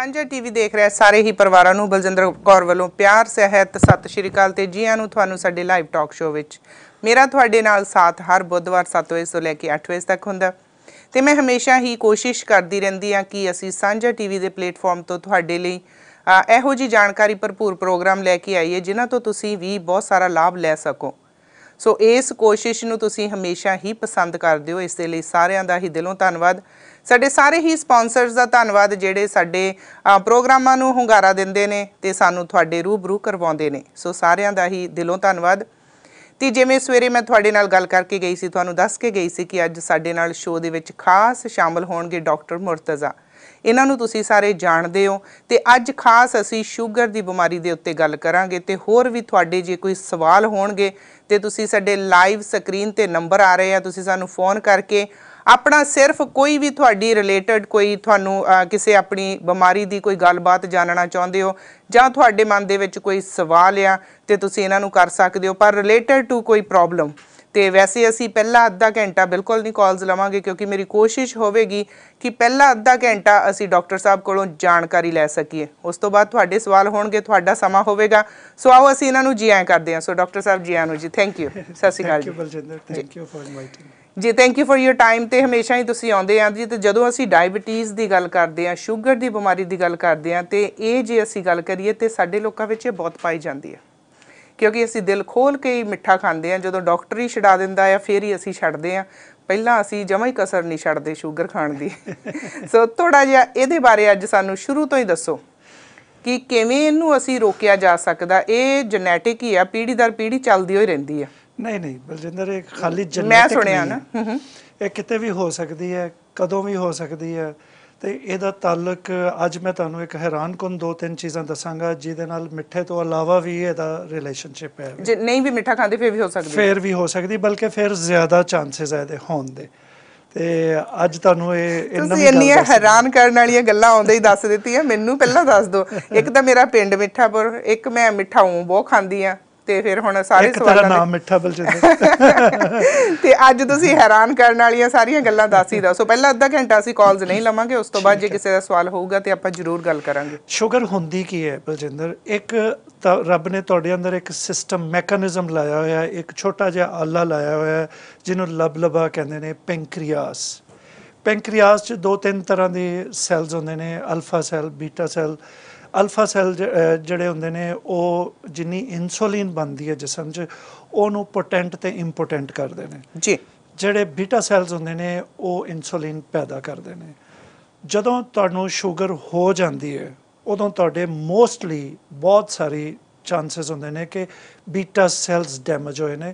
ਸਾਂਝਾ ਟੀਵੀ ਦੇਖ ਰਿਹਾ ਸਾਰੇ ਹੀ ਪਰਿਵਾਰਾਂ ਨੂੰ ਬਲਜਿੰਦਰ ਕੌਰ ਵੱਲੋਂ ਪਿਆਰ ਸਹਿਤ ਸਤਿ ਸ਼੍ਰੀ ਅਕਾਲ ਤੇ ਜੀਆਂ ਨੂੰ ਤੁਹਾਨੂੰ ਸਾਡੇ ਲਾਈਵ ਟਾਕ ਸ਼ੋਅ ਵਿੱਚ ਮੇਰਾ ਤੁਹਾਡੇ ਨਾਲ ਸਾਥ ਹਰ ਬੁੱਧਵਾਰ 7 ਵਜੇ ਤੋਂ ਲੈ ਕੇ 8 ਵਜੇ ਤੱਕ ਹੁੰਦਾ ਤੇ ਮੈਂ ਹਮੇਸ਼ਾ ਹੀ ਕੋਸ਼ਿਸ਼ ਕਰਦੀ ਰਹਿੰਦੀ ਆ ਕਿ ਅਸੀਂ ਸਾਂਝਾ ਟੀਵੀ ਦੇ ਪਲੇਟਫਾਰਮ ਤੋਂ ਤੁਹਾਡੇ ਲਈ ਇਹੋ ਜੀ ਜਾਣਕਾਰੀ ਭਰਪੂਰ ਪ੍ਰੋਗਰਾਮ ਲੈ ਕੇ ਆਈਏ ਜਿਨ੍ਹਾਂ ਤੋਂ ਤੁਸੀਂ ਵੀ ਬਹੁਤ ਸਾਰਾ ਲਾਭ ਲੈ ਸਕੋ। ਸੋ इस कोशिश नूं तुसीं हमेशा ही पसंद करदे हो, इस दे लई सारिआं दा ही दिलों धन्नवाद। साडे सारे ही स्पॉन्सर्स दा धन्नवाद जिहड़े साडे प्रोग्रामां नूं हुंगारा दिंदे ने ते सानूं तुहाडे रूबरू करवाउंदे ने। सो सारिआं दा ही दिलों धन्नवाद। ते जिवें सवेरे मैं तुहाडे नाल गल करके गई सी, तुहानूं दस के गई सी कि अज्ज साडे नाल शो दे विच खास शामिल होणगे डॉक्टर मुर्तज़ा। इन्हां नूं तुसीं सारे जाणदे हो ते अज्ज खास असीं शूगर दी बीमारी दे उत्ते गल करांगे ते होर भी तुहाडे जे कोई सवाल होणगे ते तुसीं साडे लाइव स्क्रीन ते नंबर आ रहे आ, तुसीं सानूं फोन करके अपना सिर्फ कोई भी तुहाडी रिलेटेड कोई तुहानूं किसी अपनी बीमारी दी कोई गलबात जानना चाहुंदे हो जां तुहाडे मन दे विच कोई सवाल आ ते तुसीं इन्हां नूं कर सकदे हो पर रिलेटेड टू कोई प्रॉब्लम। तो वैसे असी पहला अद्धा घंटा बिल्कुल नहीं कॉल्स लवांगे क्योंकि मेरी कोशिश होगी कि पहला अद्धा घंटा असी डॉक्टर साहब कोलों जानकारी लै सकीए, उस तो बाद तुहाडे सवाल होणगे, तुहाडा समा होगा। सो आओ असी इन्हां नूं जी आए करदे हां। सो डॉक्टर साहब जी आनू जी, थैंक यू, सत श्री अकाल जी। Baljinder thank you for inviting जी, thank you for your time. तो हमेशा ही तुसीं आउंदे आ जी। तो जदों असी डायबिटीज़ की गल करते हैं, शूगर की बीमारी की गल करते हैं, तो ये जे असी गल करिए तो साडे लोकां विच बहुत पाई जाती है क्योंकि असी दिल खोल के ही मिठा खाते हैं। जो डॉक्टर ही छड़ा दिंदा है फिर ही असी छड्डदे आं, पहला असी जमा ही कसर नहीं छड्डदे शूगर खाण दी। सो थोड़ा जिहा इहदे बारे अज्ज सानूं शुरू तो ही दसो कि किवें इहनूं असी रोकिया जा सकदा। इह जेनेटिक ही आ, पीढ़ी दर पीढ़ी चलदी होई रहिंदी आ। नहीं बलजिंदर, इह खाली जेनेटिक मैं सुणिआ ना, इह किते भी हो सकदी है, कदों भी हो सकदी है। तो यदा तालुक अज मैं तुहानूं एक हैरानकुन दो तीन चीज़ा दसांगा जिहदे नाल मिठे तो अलावा भी इहदा रिलेशनशिप है। जे नहीं भी मिठा खाते फिर भी हो सकदी, फिर भी हो सकदी, बल्कि फिर ज़्यादा चांसिस है इहदे होण दे। ते अज तुहानूं इन्नियां हैरान करन वालियां गल्लां आउंदे ही दस दित्तियां। मैनूं पहलां दस दो, एक तां मेरा पिंड मिठापुर, एक मैं मिठा ऊं बहुत खांदी आ ਤੇ ਫਿਰ ਹੁਣ ਸਾਰੇ ਸਵਾਲਾਂ ਦਾ ਨਾਮ ਮਿੱਠਾ ਬਲਜਿੰਦਰ। ਤੇ ਅੱਜ ਤੁਸੀਂ ਹੈਰਾਨ ਕਰਨ ਵਾਲੀਆਂ ਸਾਰੀਆਂ ਗੱਲਾਂ ਦੱਸ ਹੀ ਦੱਸੋ। ਪਹਿਲਾਂ ਅੱਧਾ ਘੰਟਾ ਅਸੀਂ ਕਾਲਸ ਨਹੀਂ ਲਵਾਂਗੇ, ਉਸ ਤੋਂ ਬਾਅਦ ਜੇ ਕਿਸੇ ਦਾ ਸਵਾਲ ਹੋਊਗਾ ਤੇ ਆਪਾਂ ਜ਼ਰੂਰ ਗੱਲ ਕਰਾਂਗੇ। ਸ਼ੂਗਰ ਹੁੰਦੀ ਕੀ ਹੈ ਬਲਜਿੰਦਰ? ਇੱਕ ਰੱਬ ਨੇ ਤੁਹਾਡੇ ਅੰਦਰ ਇੱਕ ਸਿਸਟਮ ਮੈਕੈਨਿਜ਼ਮ ਲਾਇਆ ਹੋਇਆ, ਇੱਕ ਛੋਟਾ ਜਿਹਾ ਆਲਾ ਲਾਇਆ ਹੋਇਆ ਜਿਹਨੂੰ ਲਬਲਬਾ ਕਹਿੰਦੇ ਨੇ, ਪੈਂਕ੍ਰੀਆਸ। ਪੈਂਕ੍ਰੀਆਸ 'ਚ ਦੋ ਤਿੰਨ ਤਰ੍ਹਾਂ ਦੇ ਸੈਲਸ ਹੁੰਦੇ ਨੇ, alpha cell, beta cell. Alpha cell जड़े होंदे ने वो जिन्नी इंसुलिन बनती है जिसम च ओनू पोटेंट ते इंपोटेंट करते हैं जी। जड़े बीटा सैल्स होंदे ने वो इंसुलिन पैदा करते हैं। जदों तुहानूं शूगर हो जाती है उदों तुहाडे मोस्टली बहुत सारी चांसिस होंदे ने कि बीटा सैल्स डैमेज होए ने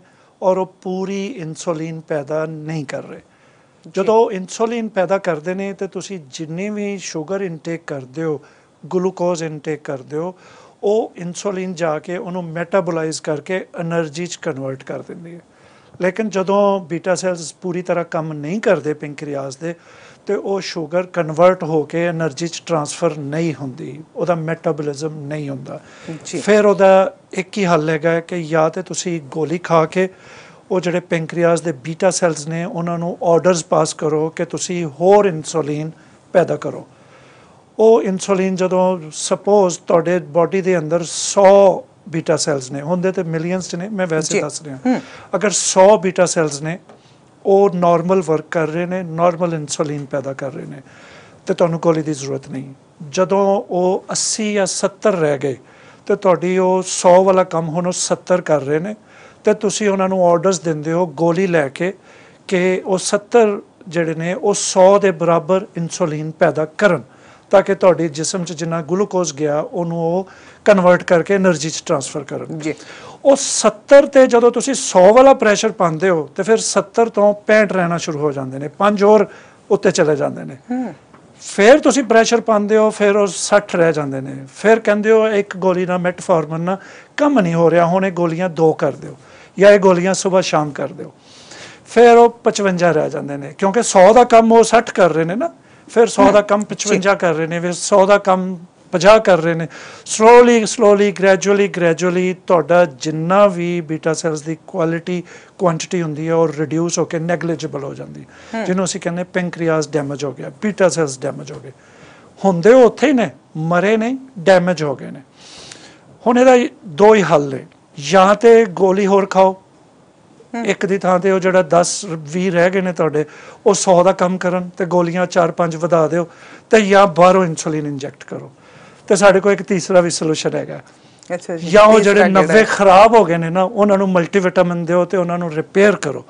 और वो पूरी इंसुलिन पैदा नहीं कर रहे। जदों इंसुलिन पैदा करते हैं तो तुसीं जिन्नी भी शूगर इनटेक करते हो, ग्लूकोज इनटेक करते हो, वो इंसुलिन जाके उन्हों मैटाबोलाइज करके एनर्जी च कन्वर्ट कर देती है। लेकिन जदों बीटा सैल्स पूरी तरह काम नहीं करते पैंक्रियास दे, तो वो शूगर कन्वर्ट होके एनर्जी च ट्रांसफर नहीं होंदी, उहदा मैटाबोलिजम नहीं होंदा। फिर उहदा एक ही हल है कि या तो तुसीं गोली खा के वो जिहड़े पैंक्रियास दे बीटा सैल्स ने उन्हां नूं ऑर्डर्स पास करो कि तुसीं होर इंसुलिन पैदा करो। वो इंसुलिन जदों सपोज तुहाडे बॉडी के अंदर 100 बीटा सैल्स ने, होंदे तो मिलियंस ने, मैं वैसे दस रहा, अगर 100 बीटा सैल्स ने वो नॉर्मल वर्क कर रहे हैं, नॉर्मल इंसुलिन पैदा कर रहे हैं, तो तुहानूं गोली की जरूरत नहीं। जदों वो 80 या 70 रह गए तो तुहाडी वो 100 वाला काम हुण 70 कर रहे हैं, तो तुसीं उन्हां नूं ऑर्डर्स दिंदे हो गोली लैके कि वो 70 जिहड़े ने वो 100 के बराबर इंसुलिन पैदा करन ताकि तुहाडे जिसम च जिन्ना ग्लूकोज गया उन्होंने वो कन्वर्ट करके एनर्जी च ट्रांसफर कर। उस 70 से जदों तुसीं 100 वाला प्रैशर पाते हो तो फिर 70 तो 65 रहना शुरू हो जाते हैं, 5 होर उत्ते चले जाते हैं। फिर तुसीं प्रैशर पाते हो, फिर वो 60 रह जाते हैं। फिर कहते हो एक गोली ना मेटफॉर्मन ना कम नहीं हो रहा, हुणे गोलियां दो कर दो या ये गोलियां सुबह शाम कर दो। फिर वो 55 रह जाते हैं क्योंकि 100 का कम वो 60 कर रहे हैं ना, फिर 100 का कम 55 कर रहे हैं, फिर 100 का कम 50 कर रहे हैं। स्लोली ग्रैजुअली तुहाडा जिन्ना भी बीटा सैल्स की क्वालिटी क्वांटिटी होंदी है और रिड्यूस होकर नैगलीजिबल हो जाती है, जिन्होंने असीं कहने पैंक्रियास डैमेज हो गया, बीटा सैल्स डैमेज हो गए। होंदे उत्थे ही ने, मरे नहीं, डैमेज हो गए ने। हुण इहदा दो ही हल ने, जां ते गोली होर खाओ, एक दी थां ते ओह जिहड़ा 10-20 रह गए ने तुहाडे ओह 100 दा कम करन ते गोलियां 4-5 वधा दिओ ते जां बाहरों इंसुलिन इंजैक्ट करो। तो साढ़े को एक तीसरा भी सलूशन है, या वो जो 90 खराब हो गए ने ना उन्होंने मल्टीविटामिन दो तो उन्होंने रिपेयर करो,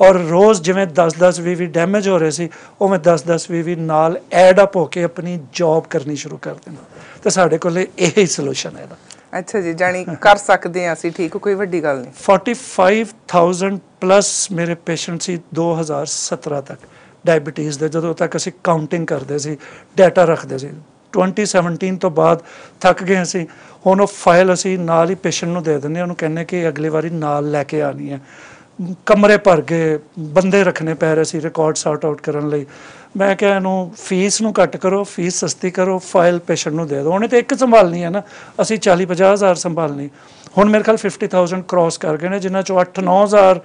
और रोज़ जिमें 10-10-20 डैमेज हो रहे सी वो मैं 10-10-20 नाल एडअप होकर अपनी जॉब करनी शुरू कर देना। तो साढ़े को यही सलूशन है। अच्छा जी, जानी कर सकते हैं असी, ठीक, कोई वड्डी गल नहीं। 45,000 प्लस मेरे पेशेंट सी 2017 तक डायबिटीज़ दे, जदों तक असी काउंटिंग करते सी, डाटा रखते सी। 2017 तो बाद थक गए असी, हुण उह फाइल असी नाल ही पेशेंट नूं दे दिंदे, उहनूं कहने कि अगली वारी नाल लैके आनी है। कमरे भर गए, बंदे रखने पै रहे सी रिकॉर्ड सॉर्ट आउट करन लई। मैं कहा इहनूं फीस नूं घट करो, फीस सस्ती करो, फाइल पेशेंट नूं दे दो। उहने तो एक संभालनी है ना, असी 40-50 हज़ार संभालनी। हुण मेरे ख्याल 50,000 क्रॉस कर गए ने, जिन्हां चों 8-9 हज़ार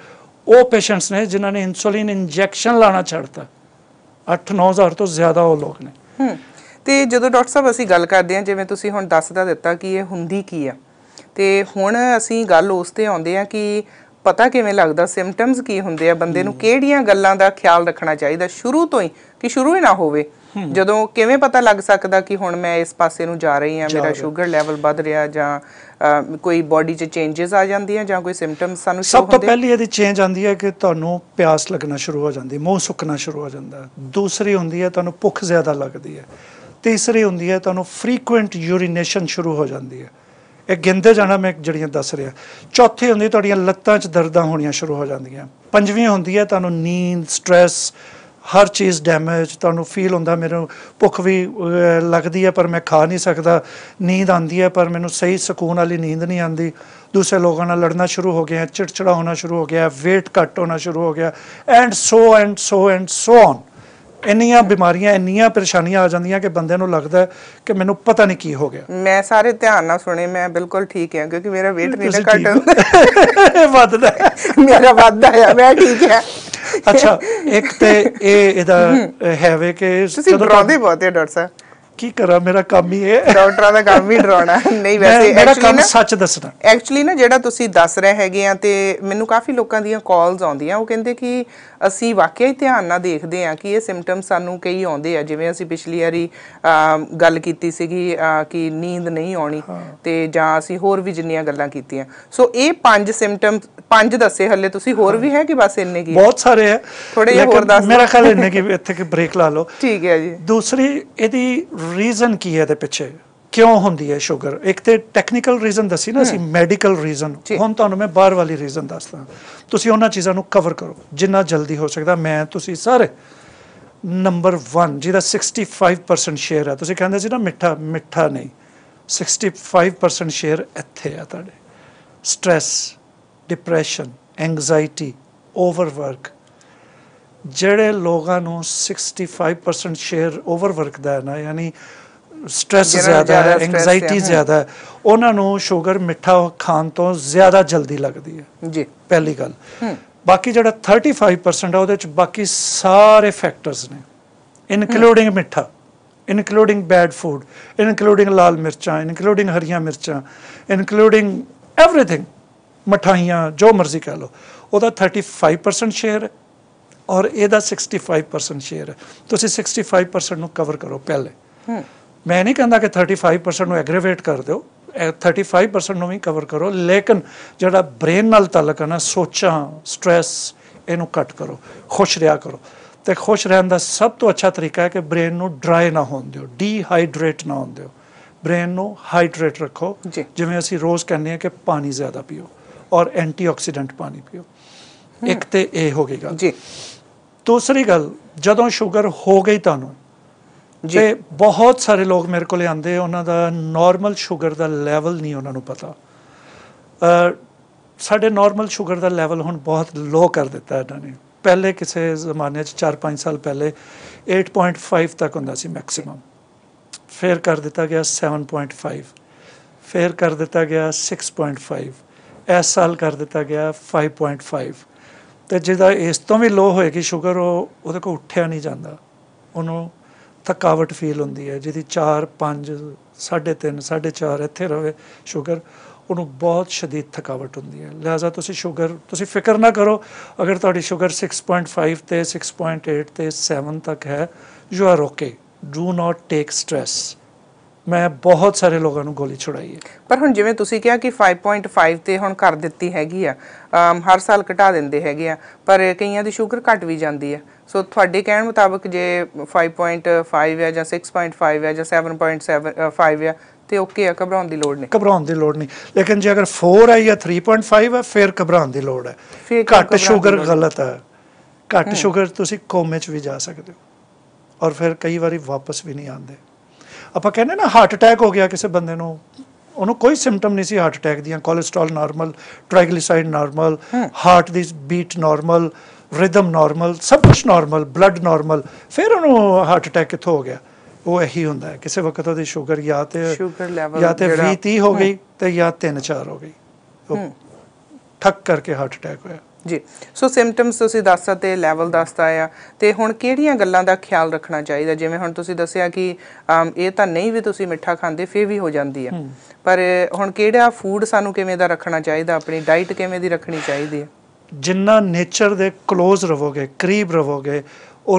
वो पेशेंट्स ने जिन्हां ने इंसुलिन इंजैक्शन लाना छड्डता। 8-9 हज़ार तो ज़्यादा वो लोग ने। तो जो डॉक्टर साहब असी गल करते हैं, जिवें तुसीं हुण दसदा दिता कि यह हुंदी की है, तो हुण असी गल उस ते आउंदे आ कि पता किवें लगदा, सिम्पटम्स की हुंदे आ, बंदे नूं किहड़ियां गल्लां दा ख्याल रखना चाहिदा शुरू तो ही कि शुरू ही ना होवे, जदों किवें पता लग सकदा कि हुण मैं इस पासे नूं जा रही हां, मेरा शुगर लैवल वध रिहा जां कोई बॉडी च चेंजेस आ जांदियां जां कोई सिम्पटम्स सानूं शो हुंदे। सब तो पहली इहदी चेंज आंदी है कि तुहानूं प्यास लगना शुरू हो जांदी, मूँह सुकना शुरू हो जांदा। दूसरी हुंदी है तुहानूं भुख ज़्यादा लगदी है। तीसरी होंदी है तुहानूं फ्रीकुएंट यूरीनेशन शुरू हो जाती है, एक गिनते जाना मैं जड़ियाँ दस रहा। चौथी होंदी तुहाडीआं लत्तां च दर्दां होणीआं शुरू हो जांदियां। पंजवीं होंदी है तुहानूं नींद, स्ट्रैस, हर चीज़ डैमेज, तुहानूं फील होंदा मेरे भुख भी लगती है पर मैं खा नहीं सकता, नींद आती है पर मैनूं सही सुकून वाली नींद नहीं आती, दूसरे लोगों नाल लड़ना शुरू हो गया, चिड़चिड़ा होना शुरू हो गया, वेट घट होना शुरू हो गया, एंड सो ऑन। इनिया बीमारियां, इनिया परेशानियां आ जांदियां कि बंदे नूं लगदा है कि मैनूं पता नहीं की हो गया। मैं सारे ध्यान ना सुने, मैं बिल्कुल ठीक है, क्योंकि मेरा वेट नहीं घटदा, वधदा है, मेरा वधदा है, मैं ठीक है। अच्छा, एक ते एदा हैवे कि तुसीं डरांदे बहुत है डॉक्टर साहब, की करा, मेरा काम ही है, डॉक्टरां दा काम ही डराउणा। नहीं वैसे मेरा काम सच दसना। एक्चुअली ना जिहड़ा तुसीं दस रहे हैगे आ, ते मैनूं काफ़ी लोकां दीयां कॉल्स आउंदियां, वो कहंदे कि असीं वाकई ध्यान नाल देखदे आ कि ये सिम्पटम्स सानूं कई आउंदे आ, जिवें असीं पिछली वारी गल कीती सीगी कि नींद नहीं आउणी, ते जां असीं होर भी जिन्नियां गल्लां कीतीआं। सो इह पंज सिम्पटम्स, पंज दस्से, हल्ले तुसीं होर भी है कि बस इन्ने की? बहुत सारे है, थोड़े जिहे होर दस, मेरा ख्याल इन्ने की इत्थे कि ब्रेक ला लओ। ठीक है जी। दूसरी इहदी रीजन की है, पिछे क्यों होंदी है शुगर? एक तो टैक्नीकल रीजन दसी ना असी, मैडिकल रीजन, हुण तुहानूं मैं बाहर वाली रीजन दसदा। तुसीं उन्हां चीज़ां नूं कवर करो जिन्ना जल्दी हो सकदा। मैं तुसीं सारे नंबर 1 जिहदा 65% शेयर है, तुसीं कहंदे सी ना मिठा, मिठा नहीं, 65% शेयर इत्थे आ तुहाडे। स्ट्रैस, डिप्रैशन, एंगजाइटी, ओवरवर्क, जिहड़े लोगां नूं 65% शेयर ओवरवर्क दा है ना, यानी स्ट्रैस ज़्यादा है, एंगजाइटी ज़्यादा है, उन्हां नूं शुगर मिठा खाण तो ज़्यादा जल्दी लगदी है जी, पहली गल। बाकी जिहड़ा 35% है उहदे च बाकी सारे फैक्टर्स ने, इनकलूडिंग मिठा, इनकलूडिंग बैड फूड, इनकलूडिंग लाल मिर्चां, इनकलूडिंग हरियां मिर्चां, इनकलूडिंग एवरीथिंग, मिठाइयाँ जो मर्जी कह लो। उहदा 35% शेयर है और यदा 65% शेयर है। तो 65% नूं कवर करो पहले। मैं नहीं कहता कि 35% नूं एग्रेवेट कर दो, 35% नूं भी कवर करो, लेकिन जिहड़ा ब्रेन नाल तालुक है ना, सोचां, स्ट्रैस, इहनूं कट करो, खुश रहा करो। तो खुश रहने का सब तो अच्छा तरीका है कि ब्रेन नूं ड्राई ना होण दिओ, डीहाइड्रेट ना होण दिओ, ब्रेन नूं हाइड्रेट रखो। जिवें असीं रोज़ कहने हैं कि पानी ज़्यादा पीओ और एंटीऑक्सीडेंट पानी पीओ। एक तो ये हो गई गल। दूसरी गल, जदों शुगर हो गई तुहानूं, ते बहुत सारे लोग मेरे को आंदे, उन्हां दा नॉर्मल शुगर दा लैवल नहीं उन्हां नूं पता। साढ़े नॉर्मल शुगर दा लैवल हुण बहुत लो कर दिता है इन्होंने। पहले किसी जमाने 4-5 साल पहले 8.5 तक हुंदा सी मैक्सिमम, फिर कर दिता गया 7.5, फिर कर दिता गया 6.5, इस साल कर दिता गया 5.5। तो जिदा इस तो भी लो होएगी शुगर, वो उहदे कोल उठ्या नहीं जाता, उन्होंने थकावट फील होंदी है जिहदी 4, 5, 3.5, 4 इत्थे रहे शुगर उन्होंने बहुत शदीद थकावट होंदी है। लिहाजा तुसी शुगर तुसी फिक्र ना करो, अगर तुहाडी शुगर 6.5 ते 6.8 ते 7 तक है you are okay, do not take stress. मैं बहुत सारे लोगों को गोली छुड़ाई है पर हुण जिवें तुसी कहा कि 5.5 ते हुण कर दित्ती हैगी आ, हर साल घटा दिंदे हैगे आ पर कईयां दी शुगर घट भी जांदी है। सो तुहाडे कहण मुताबक जे 5.5 है जां 6.5 है जां 7.75 है तो ओके है, घबराने की लोड़ नहीं, घबराने की लोड़ नहीं। लेकिन जो अगर 4 है या 3.5 है फिर घबराने की लोड़ है। घट शुगर गलत है, घट शुगर तुसी कोमे च भी जा सकते हो और फिर कई बार वापस भी नहीं आते। आप कहने ना हार्ट अटैक हो गया किसी बंदे नूं, उन्होंने कोई सिम्पटम नहीं सी हार्ट अटैक दियां, cholesterol normal, triglyceride normal, heart दी बीट नॉर्मल, रिदम नॉर्मल, सब कुछ नॉर्मल, ब्लड नॉर्मल, फिर उन्होंने हार्ट अटैक कितों हो गया। वो यही होंदा है किसी वक्त वो शुगर या तो 20-30 हो गई तो या 3-4 हो गई, तो ठक करके हार्ट अटैक होया जी। सो सिम्पटम्स तुसीं दस्सदा ते लैवल दस्सदा आ ते हुण किहड़ियां गल्लां दा ख्याल रखना चाहिए? जिवें हुण तुसीं दस्सिया कि ये तां नहीं भी तुसीं मिठा खांदे फिर भी हो जांदी है, पर हुण किहड़ा फूड सानूं किवें दा रखना चाहिए, अपनी डाइट किवें दी रखनी चाहिदी है? जिन्ना नेचर दे क्लोज रहोगे, करीब रहोगे,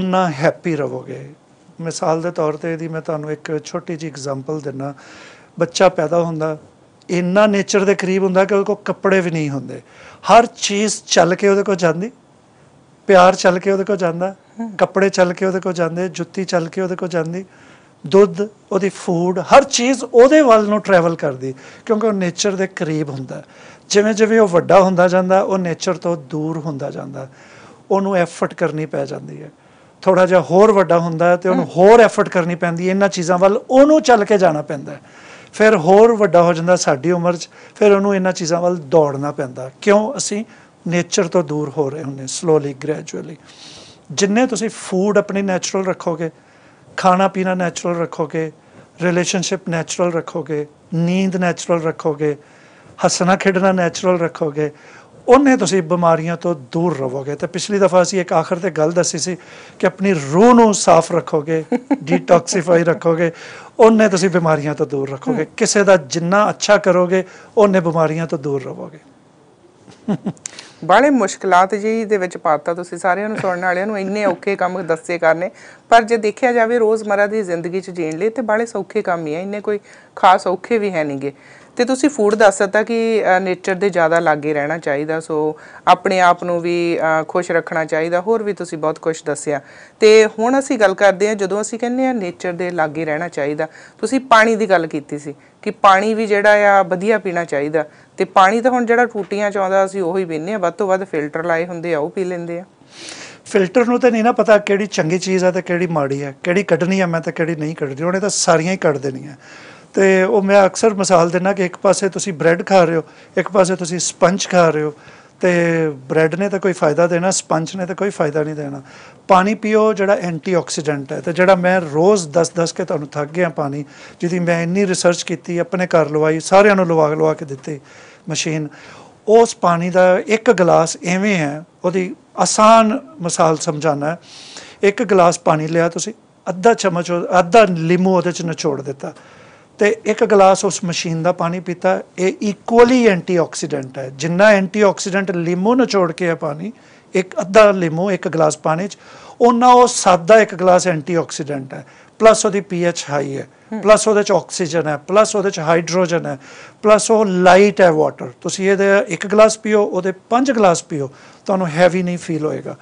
उन्ना हैप्पी रहोगे। मिसाल के तौर पर यदि मैं तुहानूं एक छोटी जी एग्जाम्पल दिना, बच्चा पैदा होंदा इन्ना नेचर के करीब होंदा कि उसको कपड़े भी नहीं होंदे, हर चीज़ चल के उसको जाती, प्यार चल के उसको जाता, कपड़े चल के उसको जाते, जुत्ती चल के उसको जाती, दुध उसदी फूड हर चीज़ उसदे वल नूं ट्रैवल करती क्योंकि वह नेचर के करीब होंदा। जिवें जिवें वह वड्डा होंदा जांदा वह नेचर तो दूर होंदा जांदा, उहनूं एफर्ट करनी पै जाती है। थोड़ा जिहा होर वड्डा हुंदा है तो उहनूं होर एफर्ट करनी पैंदी, इन्हां चीज़ां वल उहनूं चल के जाना पैंदा है। फिर होर वड्डा हो जांदा साडी उमर च, फिर उहनूं इन्हां चीज़ां वल दौड़ना पैंदा, क्यों असीं नेचर तो दूर हो रहे हुंदे स्लोली ग्रैजुअली। जिन्ने तुसीं फूड अपनी नैचुरल रखोगे, खाना पीना नैचुरल रखोगे, रिलेशनशिप नैचुरल रखोगे, नींद नैचुरल रखोगे, हसना खेडना नैचुरल रखोगे, उन्हें तुसी बीमारियों तो दूर रहोगे। तो पिछली दफ़ा असी एक आखिर ते गल दसी सी कि अपनी रूह नूं साफ रखोगे, डिटॉक्सीफाई रखोगे, उन्हें तुसी बीमारियों तो दूर रखोगे। किसी दा जिन्ना अच्छा करोगे उन्हें बीमारियों तो दूर रहोगे। बड़े मुश्किलात जी दे विच पाता तुसी सारियां नूं सुणन वालियां नूं, इन्ने औखे कम दस्से करने पर जे देखिया जावे रोज़मर्रा दी जिंदगी च जीण लई ते बड़े सौखे कम ही है, इन्ने कोई खास औखे भी है नहीं गे। तो तुसी फूड दस सकता कि नेचर के ज़्यादा लागे रहना चाहिए, सो अपने आप को भी खुश रखना चाहिए, होर भी तुसी बहुत कुछ दसिया। तो हुण असी गल करते हैं जो असी कहने नेचर के लागे रहना चाहिए, तुसी पानी की गल कीती सी कि पानी भी जिहड़ा आ वधिया पीना चाहिए, तो पानी तो हुण जिहड़ा टूटियां च आउंदा असी उही पीने आ, वध तों वध फिल्टर लाए हुंदे आ उह पी लैंदे आ। फिल्टर नूं तो नहीं ना पता किहड़ी चंगी चीज़ है तो किहड़ी माड़ी है, किहड़ी कड्ढनी है मैं तो किहड़ी नहीं कड्ढनी, उहने तो सारियां ही कड्ढ देणियां। तो वह मैं अक्सर मिसाल देना कि एक पासे तुसी ब्रैड खा रहे हो, एक पासे तुसी स्पंज खा रहे हो, तो ब्रैड ने तो कोई फायदा देना, स्पंज ने तो कोई फायदा नहीं देना। पानी पियो जड़ा एंटीऑक्सीडेंट है, तो जड़ा मैं रोज़ दस के तुहानूं थक गया पानी, जिहदी मैं इन्नी रिसर्च की, अपने घर लवाई, सारियां नूं लवा के दित्ती मशीन, उस पानी का एक गिलास इवें है, उहदी आसान मिसाल समझाना है। एक गिलास पानी लिया तुसी, अद्धा चमच अद्धा लीमू उहदे च निचोड़ दिता, तो एक गिलास उस मशीन का पानी पीता, ये इक्वली एंटीऑक्सीडेंट है। जिन्ना एंटीऑक्सीडेंट लीमू निचोड़ के है पानी, एक अद्धा लीमू एक गिलास पानी उन्ना वो सादा एक गिलास एंटीऑक्सीडेंट है, प्लस वो पीएच हाई है, प्लस वो ऑक्सीजन है, प्लस वो हाइड्रोजन है, प्लस वो लाइट है वाटर। तुसी ये एक गिलास पियो वो 5 गिलास पियो, तुहानूं हैवी नहीं फील होएगा।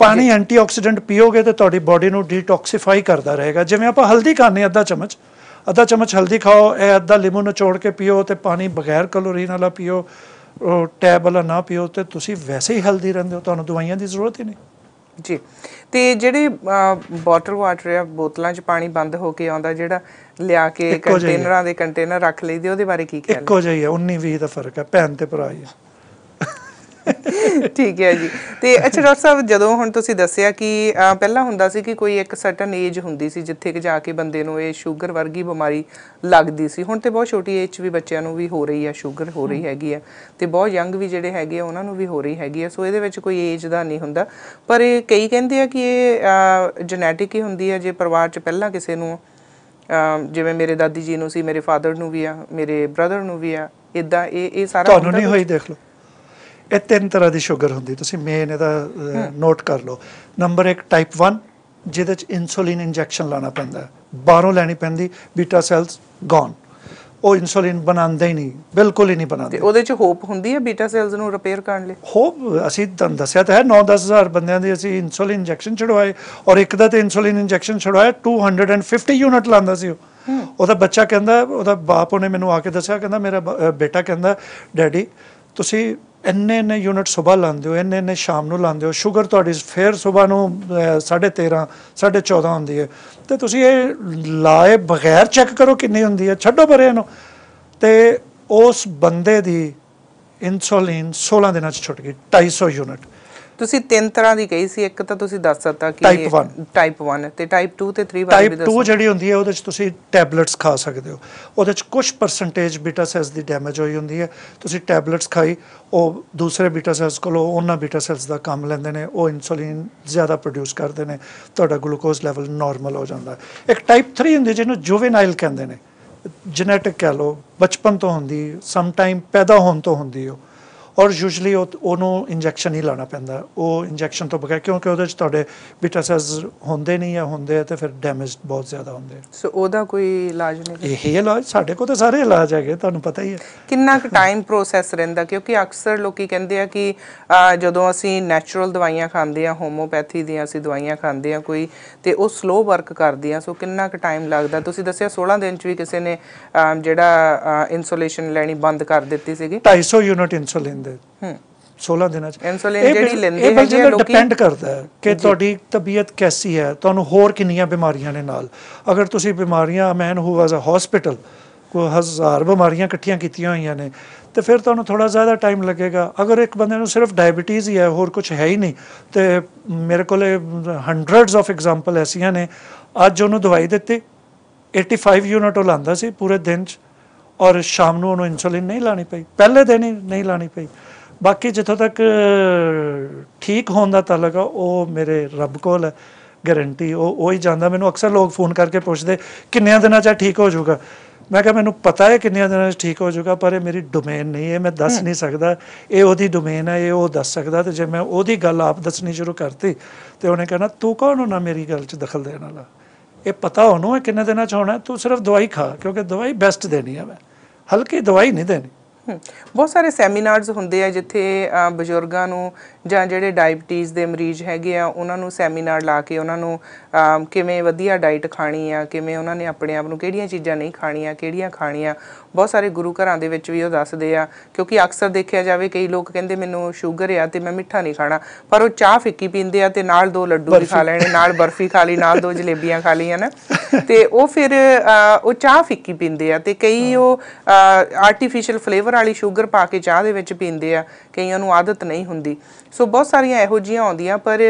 पानी एंटीऑक्सीडेंट पियोगे तो तुहाडी बॉडी नूं डिटॉक्सीफाई करता रहेगा। जिवें आपां हल्दी खाने अद्धा चम्मच हल्दी खाओ, यह अद्धा लीमू निचोड़ के पियो, तो पानी बगैर कैलोरीन वाला पियो, टैब वाला ना पियो, तो तुसी वैसे ही हेल्दी रहंदे हो, तुहानूं दवाइयां दी जरूरत ही नहीं जी। तो जिहड़े बॉटल वाटर या बोतलों च पानी बंद होके आउंदा, जिहड़ा लिया के कंटेनर रख लईदे, उहदे बारे की कहना? इक्को जिहा ही है, 19-20 का फर्क है, भैन ते भरा ही है। ठीक है जी। तो अच्छा डॉक्टर साहब, जो हम तुम दसिया कि पहला होंगे कि कोई एक सर्टन एज होंगी सी जिथे कि जाके बंदे नूं शूगर वर्गी बीमारी लगती सी, हुण तो बहुत छोटी एज भी बच्चों को भी हो रही है, शूगर हो रही हैगी है, तो बहुत यंग भी जिहड़े हैगे उन्होंने भी हो रही हैगी है। सो ये कोई एज का नहीं होंदा, पर कई कहते हैं कि ये जनैटिक ही होंदी है। जे परिवार च पहला किसी नूं जिवें मेरे दादी जी नूं सी, मेरे फादर नूं भी आ, मेरे ब्रदर नूं भी आ, इदा ये सारा तुहानूं नहीं होई, देख लो ਇਹ तीन तरह की शुगर होंगी। तुसीं मेन इहदा नोट कर लो। नंबर एक टाइप 1, जिहदे च इंसुलिन इंजैक्शन लाना पैंदा, बाहरों लैनी पैंदी, बीटा सैल्स गॉन, वो इंसुलिन बनाते ही नहीं, बिल्कुल ही नहीं बनाते। ਉਹਦੇ ਚ होप ਹੁੰਦੀ ਹੈ बीटा ਸੈਲਸ ਨੂੰ ਰਿਪੇਅਰ ਕਰਨ ਲਈ। होप ਅਸੀਂ ਤੁਹਾਨੂੰ ਦੱਸਿਆ ਤਾਂ ਹੈ 9-10 हज़ार ਬੰਦਿਆਂ ਦੀ ਅਸੀਂ ਇੰਸੂਲਿਨ ਇੰਜੈਕਸ਼ਨ ਛੜਵਾਏ, ਔਰ ਇੱਕ ਦਾ ਤੇ ਇੰਸੂਲਿਨ ਇੰਜੈਕਸ਼ਨ ਛੜਵਾਇਆ 250 ਯੂਨਿਟ ਲਾਂਦਾ ਸੀ। ਉਹਦਾ ਬੱਚਾ ਕਹਿੰਦਾ, ਉਹਦਾ ਬਾਪ ਉਹਨੇ ਮੈਨੂੰ ਆ ਕੇ ਦੱਸਿਆ, ਕਹਿੰਦਾ ਮੇਰਾ ਬੇਟਾ ਕਹਿੰਦਾ ਡੈਡੀ ਤੁਸੀਂ इन्ने इन्ने यूनिट सुबह लाते हो, इन्ने इन्ने शाम को लाते हो, शुगर थोड़ी फिर सुबह न 13:30-14 होंगी है, तो तुम ये लाए बगैर चैक करो किन्नी होंगी है, छड्डो परे इहनूं। तो उस बंदे दी इंसुलिन 16 दिन छुट गई, 250 यूनिट। ਤੁਸੀਂ ਤਿੰਨ ਤਰ੍ਹਾਂ ਦੀ ਕਹੀ ਸੀ, ਇੱਕ ਤਾਂ ਤੁਸੀਂ ਦੱਸ ਦਿੱਤਾ ਕਿ ਟਾਈਪ 1 ਤੇ ਟਾਈਪ 2 ਤੇ 3 ਬਾਰੇ ਵੀ ਦੱਸੋ। ਟਾਈਪ 2 ਜਿਹੜੀ ਹੁੰਦੀ ਹੈ ਉਹਦੇ ਚ ਤੁਸੀਂ ਟੈਬਲੇਟਸ ਖਾ ਸਕਦੇ ਹੋ, ਉਹਦੇ ਚ ਕੁਝ ਪਰਸੈਂਟੇਜ ਬੀਟਾ ਸੈਲਸ ਦੀ ਡੈਮੇਜ ਹੋਈ ਹੁੰਦੀ ਹੈ, ਤੁਸੀਂ ਟੈਬਲੇਟਸ ਖਾਈ, ਉਹ ਦੂਸਰੇ ਬੀਟਾ ਸੈਲਸ ਕੋਲੋਂ ਉਹਨਾਂ ਬੀਟਾ ਸੈਲਸ ਦਾ ਕੰਮ ਲੈਂਦੇ ਨੇ, ਉਹ ਇਨਸੂਲਿਨ ਜ਼ਿਆਦਾ ਪ੍ਰੋਡਿਊਸ ਕਰਦੇ ਨੇ, ਤੁਹਾਡਾ ਗਲੂਕੋਜ਼ ਲੈਵਲ ਨਾਰਮਲ ਹੋ ਜਾਂਦਾ। ਇੱਕ ਟਾਈਪ 3 ਹੁੰਦੀ ਜਿਹਨੂੰ ਜੁਵੇਨਾਈਲ ਕਹਿੰਦੇ ਨੇ, ਜੈਨੇਟਿਕ ਕਹ ਲਓ, ਬਚਪਨ ਤੋਂ ਹੁੰਦੀ, ਸਮ ਟਾਈਮ ਪੈਦਾ ਹੋਣ ਤੋਂ ਹੁੰਦੀ ਹੋ, और यूजली उन्होंने इंजैक्शन ही लाना पैंदा, वो इंजैक्शन तो बगैर, क्योंकि उहदे बीटा सेल्स होंदे नहीं है, होंदे तो फिर डैमेज बहुत ज़्यादा होंदे। सो ओहदा कोई इलाज नहीं, यही इलाज साढ़े को तो सारे इलाज है, तुहानूं पता ही है कितना टाइम प्रोसैस रहिंदा, क्योंकि अक्सर लोग कहते हैं कि जदों असीं नैचुरल दवाइयां खांदे हां, होम्योपैथी दियां असीं दवाइयां खांदे हां कोई, तो वो स्लो वर्क करदियां। सो कितना टाइम लगदा? तुसीं दस्सिया 16 दिन च भी किसी ने जिहड़ा इंसुलेशन लैनी बंद कर दित्ती सीगी, 250 यूनिट इंसुलिन 16 दिन। डिपेंड करता है कि तुहाडी तबीयत कैसी है, तुहानूं होर कितनी बीमारियां ने नाल। अगर तुसी बीमारियां, man who was a hospital, कोई 1000 बीमारियां इकट्ठियां कीतियां होईयां ने, तो फिर तुहानूं थोड़ा ज़्यादा टाइम लगेगा। अगर एक बंदे नूं सिर्फ डायबिटीज़ ही है, होर कुछ है ही नहीं, तो मेरे कोले हंड्रड्स ऑफ एग्जाम्पल ऐसियां ने, अज उहनूं दवाई दित्ती 85 यूनिट वो लांदा सी पूरे दिन च, और शाम नूं उहनूं इंसुलिन नहीं लानी पई, पहले दिन ही नहीं लानी पई। बाकी जितों तक ठीक होने का तालुक है, वो मेरे रब कोल है, गारंटी वो ही जानता। मैंने अक्सर लोग फोन करके पूछते किन्ने दिनों च ठीक हो जाऊगा, मैं क्या मैंने पता है किन्ने दिनों च ठीक हो जाऊगा, पर मेरी डोमेन नहीं है, मैं दस नहीं सकता, ये ओदी डोमेन है, ये वो दस सकता। तो जे मैं ओदी गल आप दसनी शुरू करती तो उन्हें कहना तू कौन होना मेरी गल च दखल देने वाला, ये पता होना किन्ने दिनों च होना, तू सिर्फ दवाई खा, क्योंकि दवाई बेस्ट देनी है, मैं हल्की दवाई नहीं देनी। बहुत सारे सैमीनार्स होंदे आ जिथे बजुर्गों नूं जां जिहड़े डायबिटीज़ दे मरीज हैगे आ उन्हां नूं सैमीनार ला के उन्हां नूं किवें वधिया डाइट खानी आ, किवें उन्हां ने अपने आप नूं किहड़ियां चीज़ां नहीं खाणियां, किहड़ियां खाणियां। बहुत सारे गुरु घरां दे विच वी ओह दसदे आ, क्योंकि अक्सर देखिया जाए कई लोग कहंदे मैनूं शूगर आ ते मैं मिठा नहीं खाना, पर वो चाह फिक्की पींदे आ ते नाल 2 लड्डू भी खा लैणे, नाल बर्फी खा ली, नाल 2 जलेबियां खा ली, है ना। ते वो फिर वो चाह फिक्की पींदे आ, ते कई वो आर्टिफिशियल फ्लेवर वाली शूगर पा के चाह दे विच पींदे आ, कईयां नूं आदत नहीं हुंदी। सो बहुत सारियां इहो जिहियां आउंदियां, पर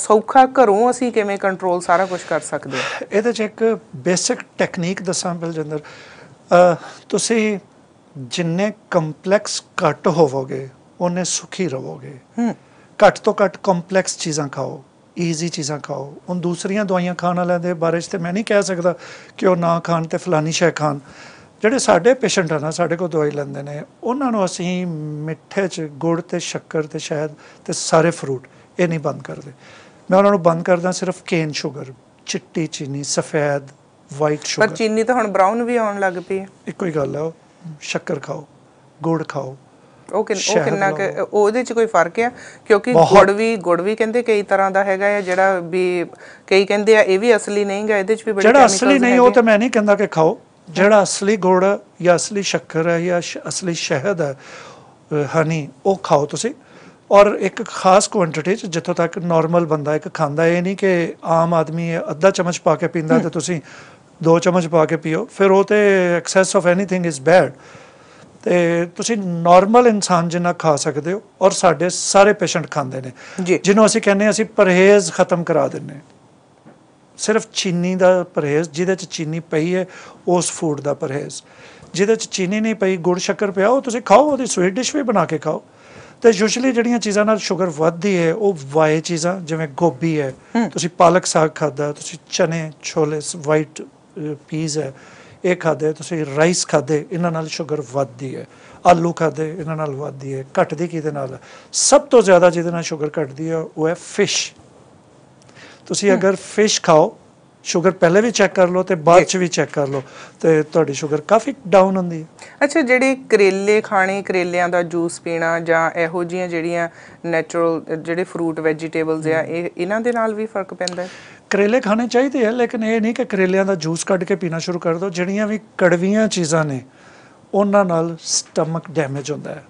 सौखा घरों असीं किवें कंट्रोल सारा कुछ कर सकदे आ। इहदे च एक बेसिक टैक्नीक दस्सां बलजिंदर, तुसीं जिन्ने कंपलैक्स घट होवोगे उन्ने सुखी रहोगे। घट तो घट कंपलैक्स चीज़ां खाओ, ईजी चीज़ां खाओ। हुण दूसरियां दवाइयां खाण वालियां दे बारे च ते मैं नहीं कह सकदा कि ओह ना खाण ते फलानी शै खाण। ਜਿਹੜੇ ਸਾਡੇ ਪੇਸ਼ੈਂਟ ਆ ਨਾ, ਸਾਡੇ ਕੋਲ ਦਵਾਈ ਲੈਂਦੇ ਨੇ, ਉਹਨਾਂ ਨੂੰ ਅਸੀਂ ਮਿੱਠੇ 'ਚ ਗੁੜ ਅਤੇ ਸ਼ੱਕਰ ਅਤੇ ਸ਼ਹਿਦ ਅਤੇ ਸਾਰੇ ਫਰੂਟ ਇਹ ਨਹੀਂ ਬੰਦ ਕਰਦੇ। ਮੈਂ ਉਹਨਾਂ ਨੂੰ ਬੰਦ ਕਰਦਾ ਸਿਰਫ ਕੇਨ ਸ਼ੂਗਰ, ਚਿੱਟੀ ਚੀਨੀ, ਸਫੈਦ, ਵਾਈਟ ਸ਼ੂਗਰ। ਪਰ ਚੀਨੀ ਤਾਂ ਹੁਣ ਬਰਾਊਨ ਵੀ ਆਉਣ ਲੱਗ ਪਈ ਹੈ। ਇੱਕੋ ਹੀ ਗੱਲ ਆ, ਉਹ ਸ਼ੱਕਰ ਖਾਓ, ਗੁੜ ਖਾਓ। ਉਹ ਕਿੰਨਾ ਕੁ ਉਹਦੇ 'ਚ ਕੋਈ ਫ਼ਰਕ ਆ? ਕਿਉਂਕਿ ਗੁੜ ਵੀ ਕਹਿੰਦੇ ਕਈ ਤਰ੍ਹਾਂ ਦਾ ਹੈਗਾ ਆ, ਜਿਹੜਾ ਵੀ ਕਈ ਕਹਿੰਦੇ ਆ ਇਹ ਵੀ ਅਸਲੀ ਨਹੀਂ ਗਾ, ਇਹਦੇ 'ਚ ਵੀ ਬੜੇ ਕੈਮੀਕਲਸ ਹੈਗੇ। ਜਿਹੜਾ ਅਸਲੀ ਨਹੀਂ ਉਹ ਤਾਂ ਮੈਂ ਨਹੀਂ ਕਹਿੰਦਾ ਕਿ ਖਾਓ। ਜਿਹੜਾ ਅਸਲੀ ਗੁੜ ਹੈ ਜਾਂ ਅਸਲੀ ਸ਼ੱਕਰ ਹੈ ਜਾਂ ਅਸਲੀ ਸ਼ਹਿਦ ਹੈ, ਹਨੀ, ਉਹ ਖਾਓ ਤੁਸੀਂ, ਔਰ ਇੱਕ ਖਾਸ ਕੁਆਂਟਿਟੀ 'ਚ ਜਿੱਥੋਂ ਤੱਕ ਨੋਰਮਲ ਬੰਦਾ ਇੱਕ ਖਾਂਦਾ। ਇਹ ਨਹੀਂ ਕਿ ਆਮ ਆਦਮੀ ਅੱਧਾ ਚਮਚ ਪਾ ਕੇ ਪੀਂਦਾ ਤੇ ਤੁਸੀਂ 2 ਚਮਚ ਪਾ ਕੇ ਪੀਓ, ਫਿਰ ਉਹ ਤੇ excess of anything is bad. ते तुसी नॉर्मल इंसान जिन्ना खा सकते हो और साढ़े सारे पेशेंट खाते हैं जिन्होंने असी कहने असी परहेज़ खत्म करा देने सिर्फ चीनी का परहेज़ जिदे चीनी पई है उस फूड का परहेज़ जिदे चीनी नहीं पई गुड़ शक्कर पिया वो तुसी खाओ और स्वीट डिश भी बना के खाओ। तो यूजली जिहड़ियां चीज़ां नाल शुगर वधदी है वो वाए चीज़ां जिवें गोभी है तुसी पालक साग खादा तुसी चने छोले वाइट पीज़ है ये खादे तुसी राइस खादे इन्हां नाल शुगर वधदी है आलू खादे इन्हां नाल वधदी है घटदी किहदे नाल है सब तो ज़्यादा जिहदे नाल शुगर घटदी है वो है फिश। तुसी अगर फिश खाओ शुगर पहले भी चेक कर लो तो बाद च भी चेक कर लो तो तुहाडी शुगर काफ़ी डाउन होंदी है। अच्छा जिहड़े करेले खाने करेलियां दा जूस पीना जां इहो जिहियां जिहड़ियां नैचुरल जिहड़े फ्रूट वैजीटेबल्स आ इन्हां दे नाल भी फर्क पैंदा है। करेले खाने चाहिए है लेकिन यह नहीं कि करेलियां का जूस कड़ के पीना शुरू कर दो। जिहड़ियां भी कड़वियां चीज़ां ने उन्हां नाल स्टमक डैमेज होंदा है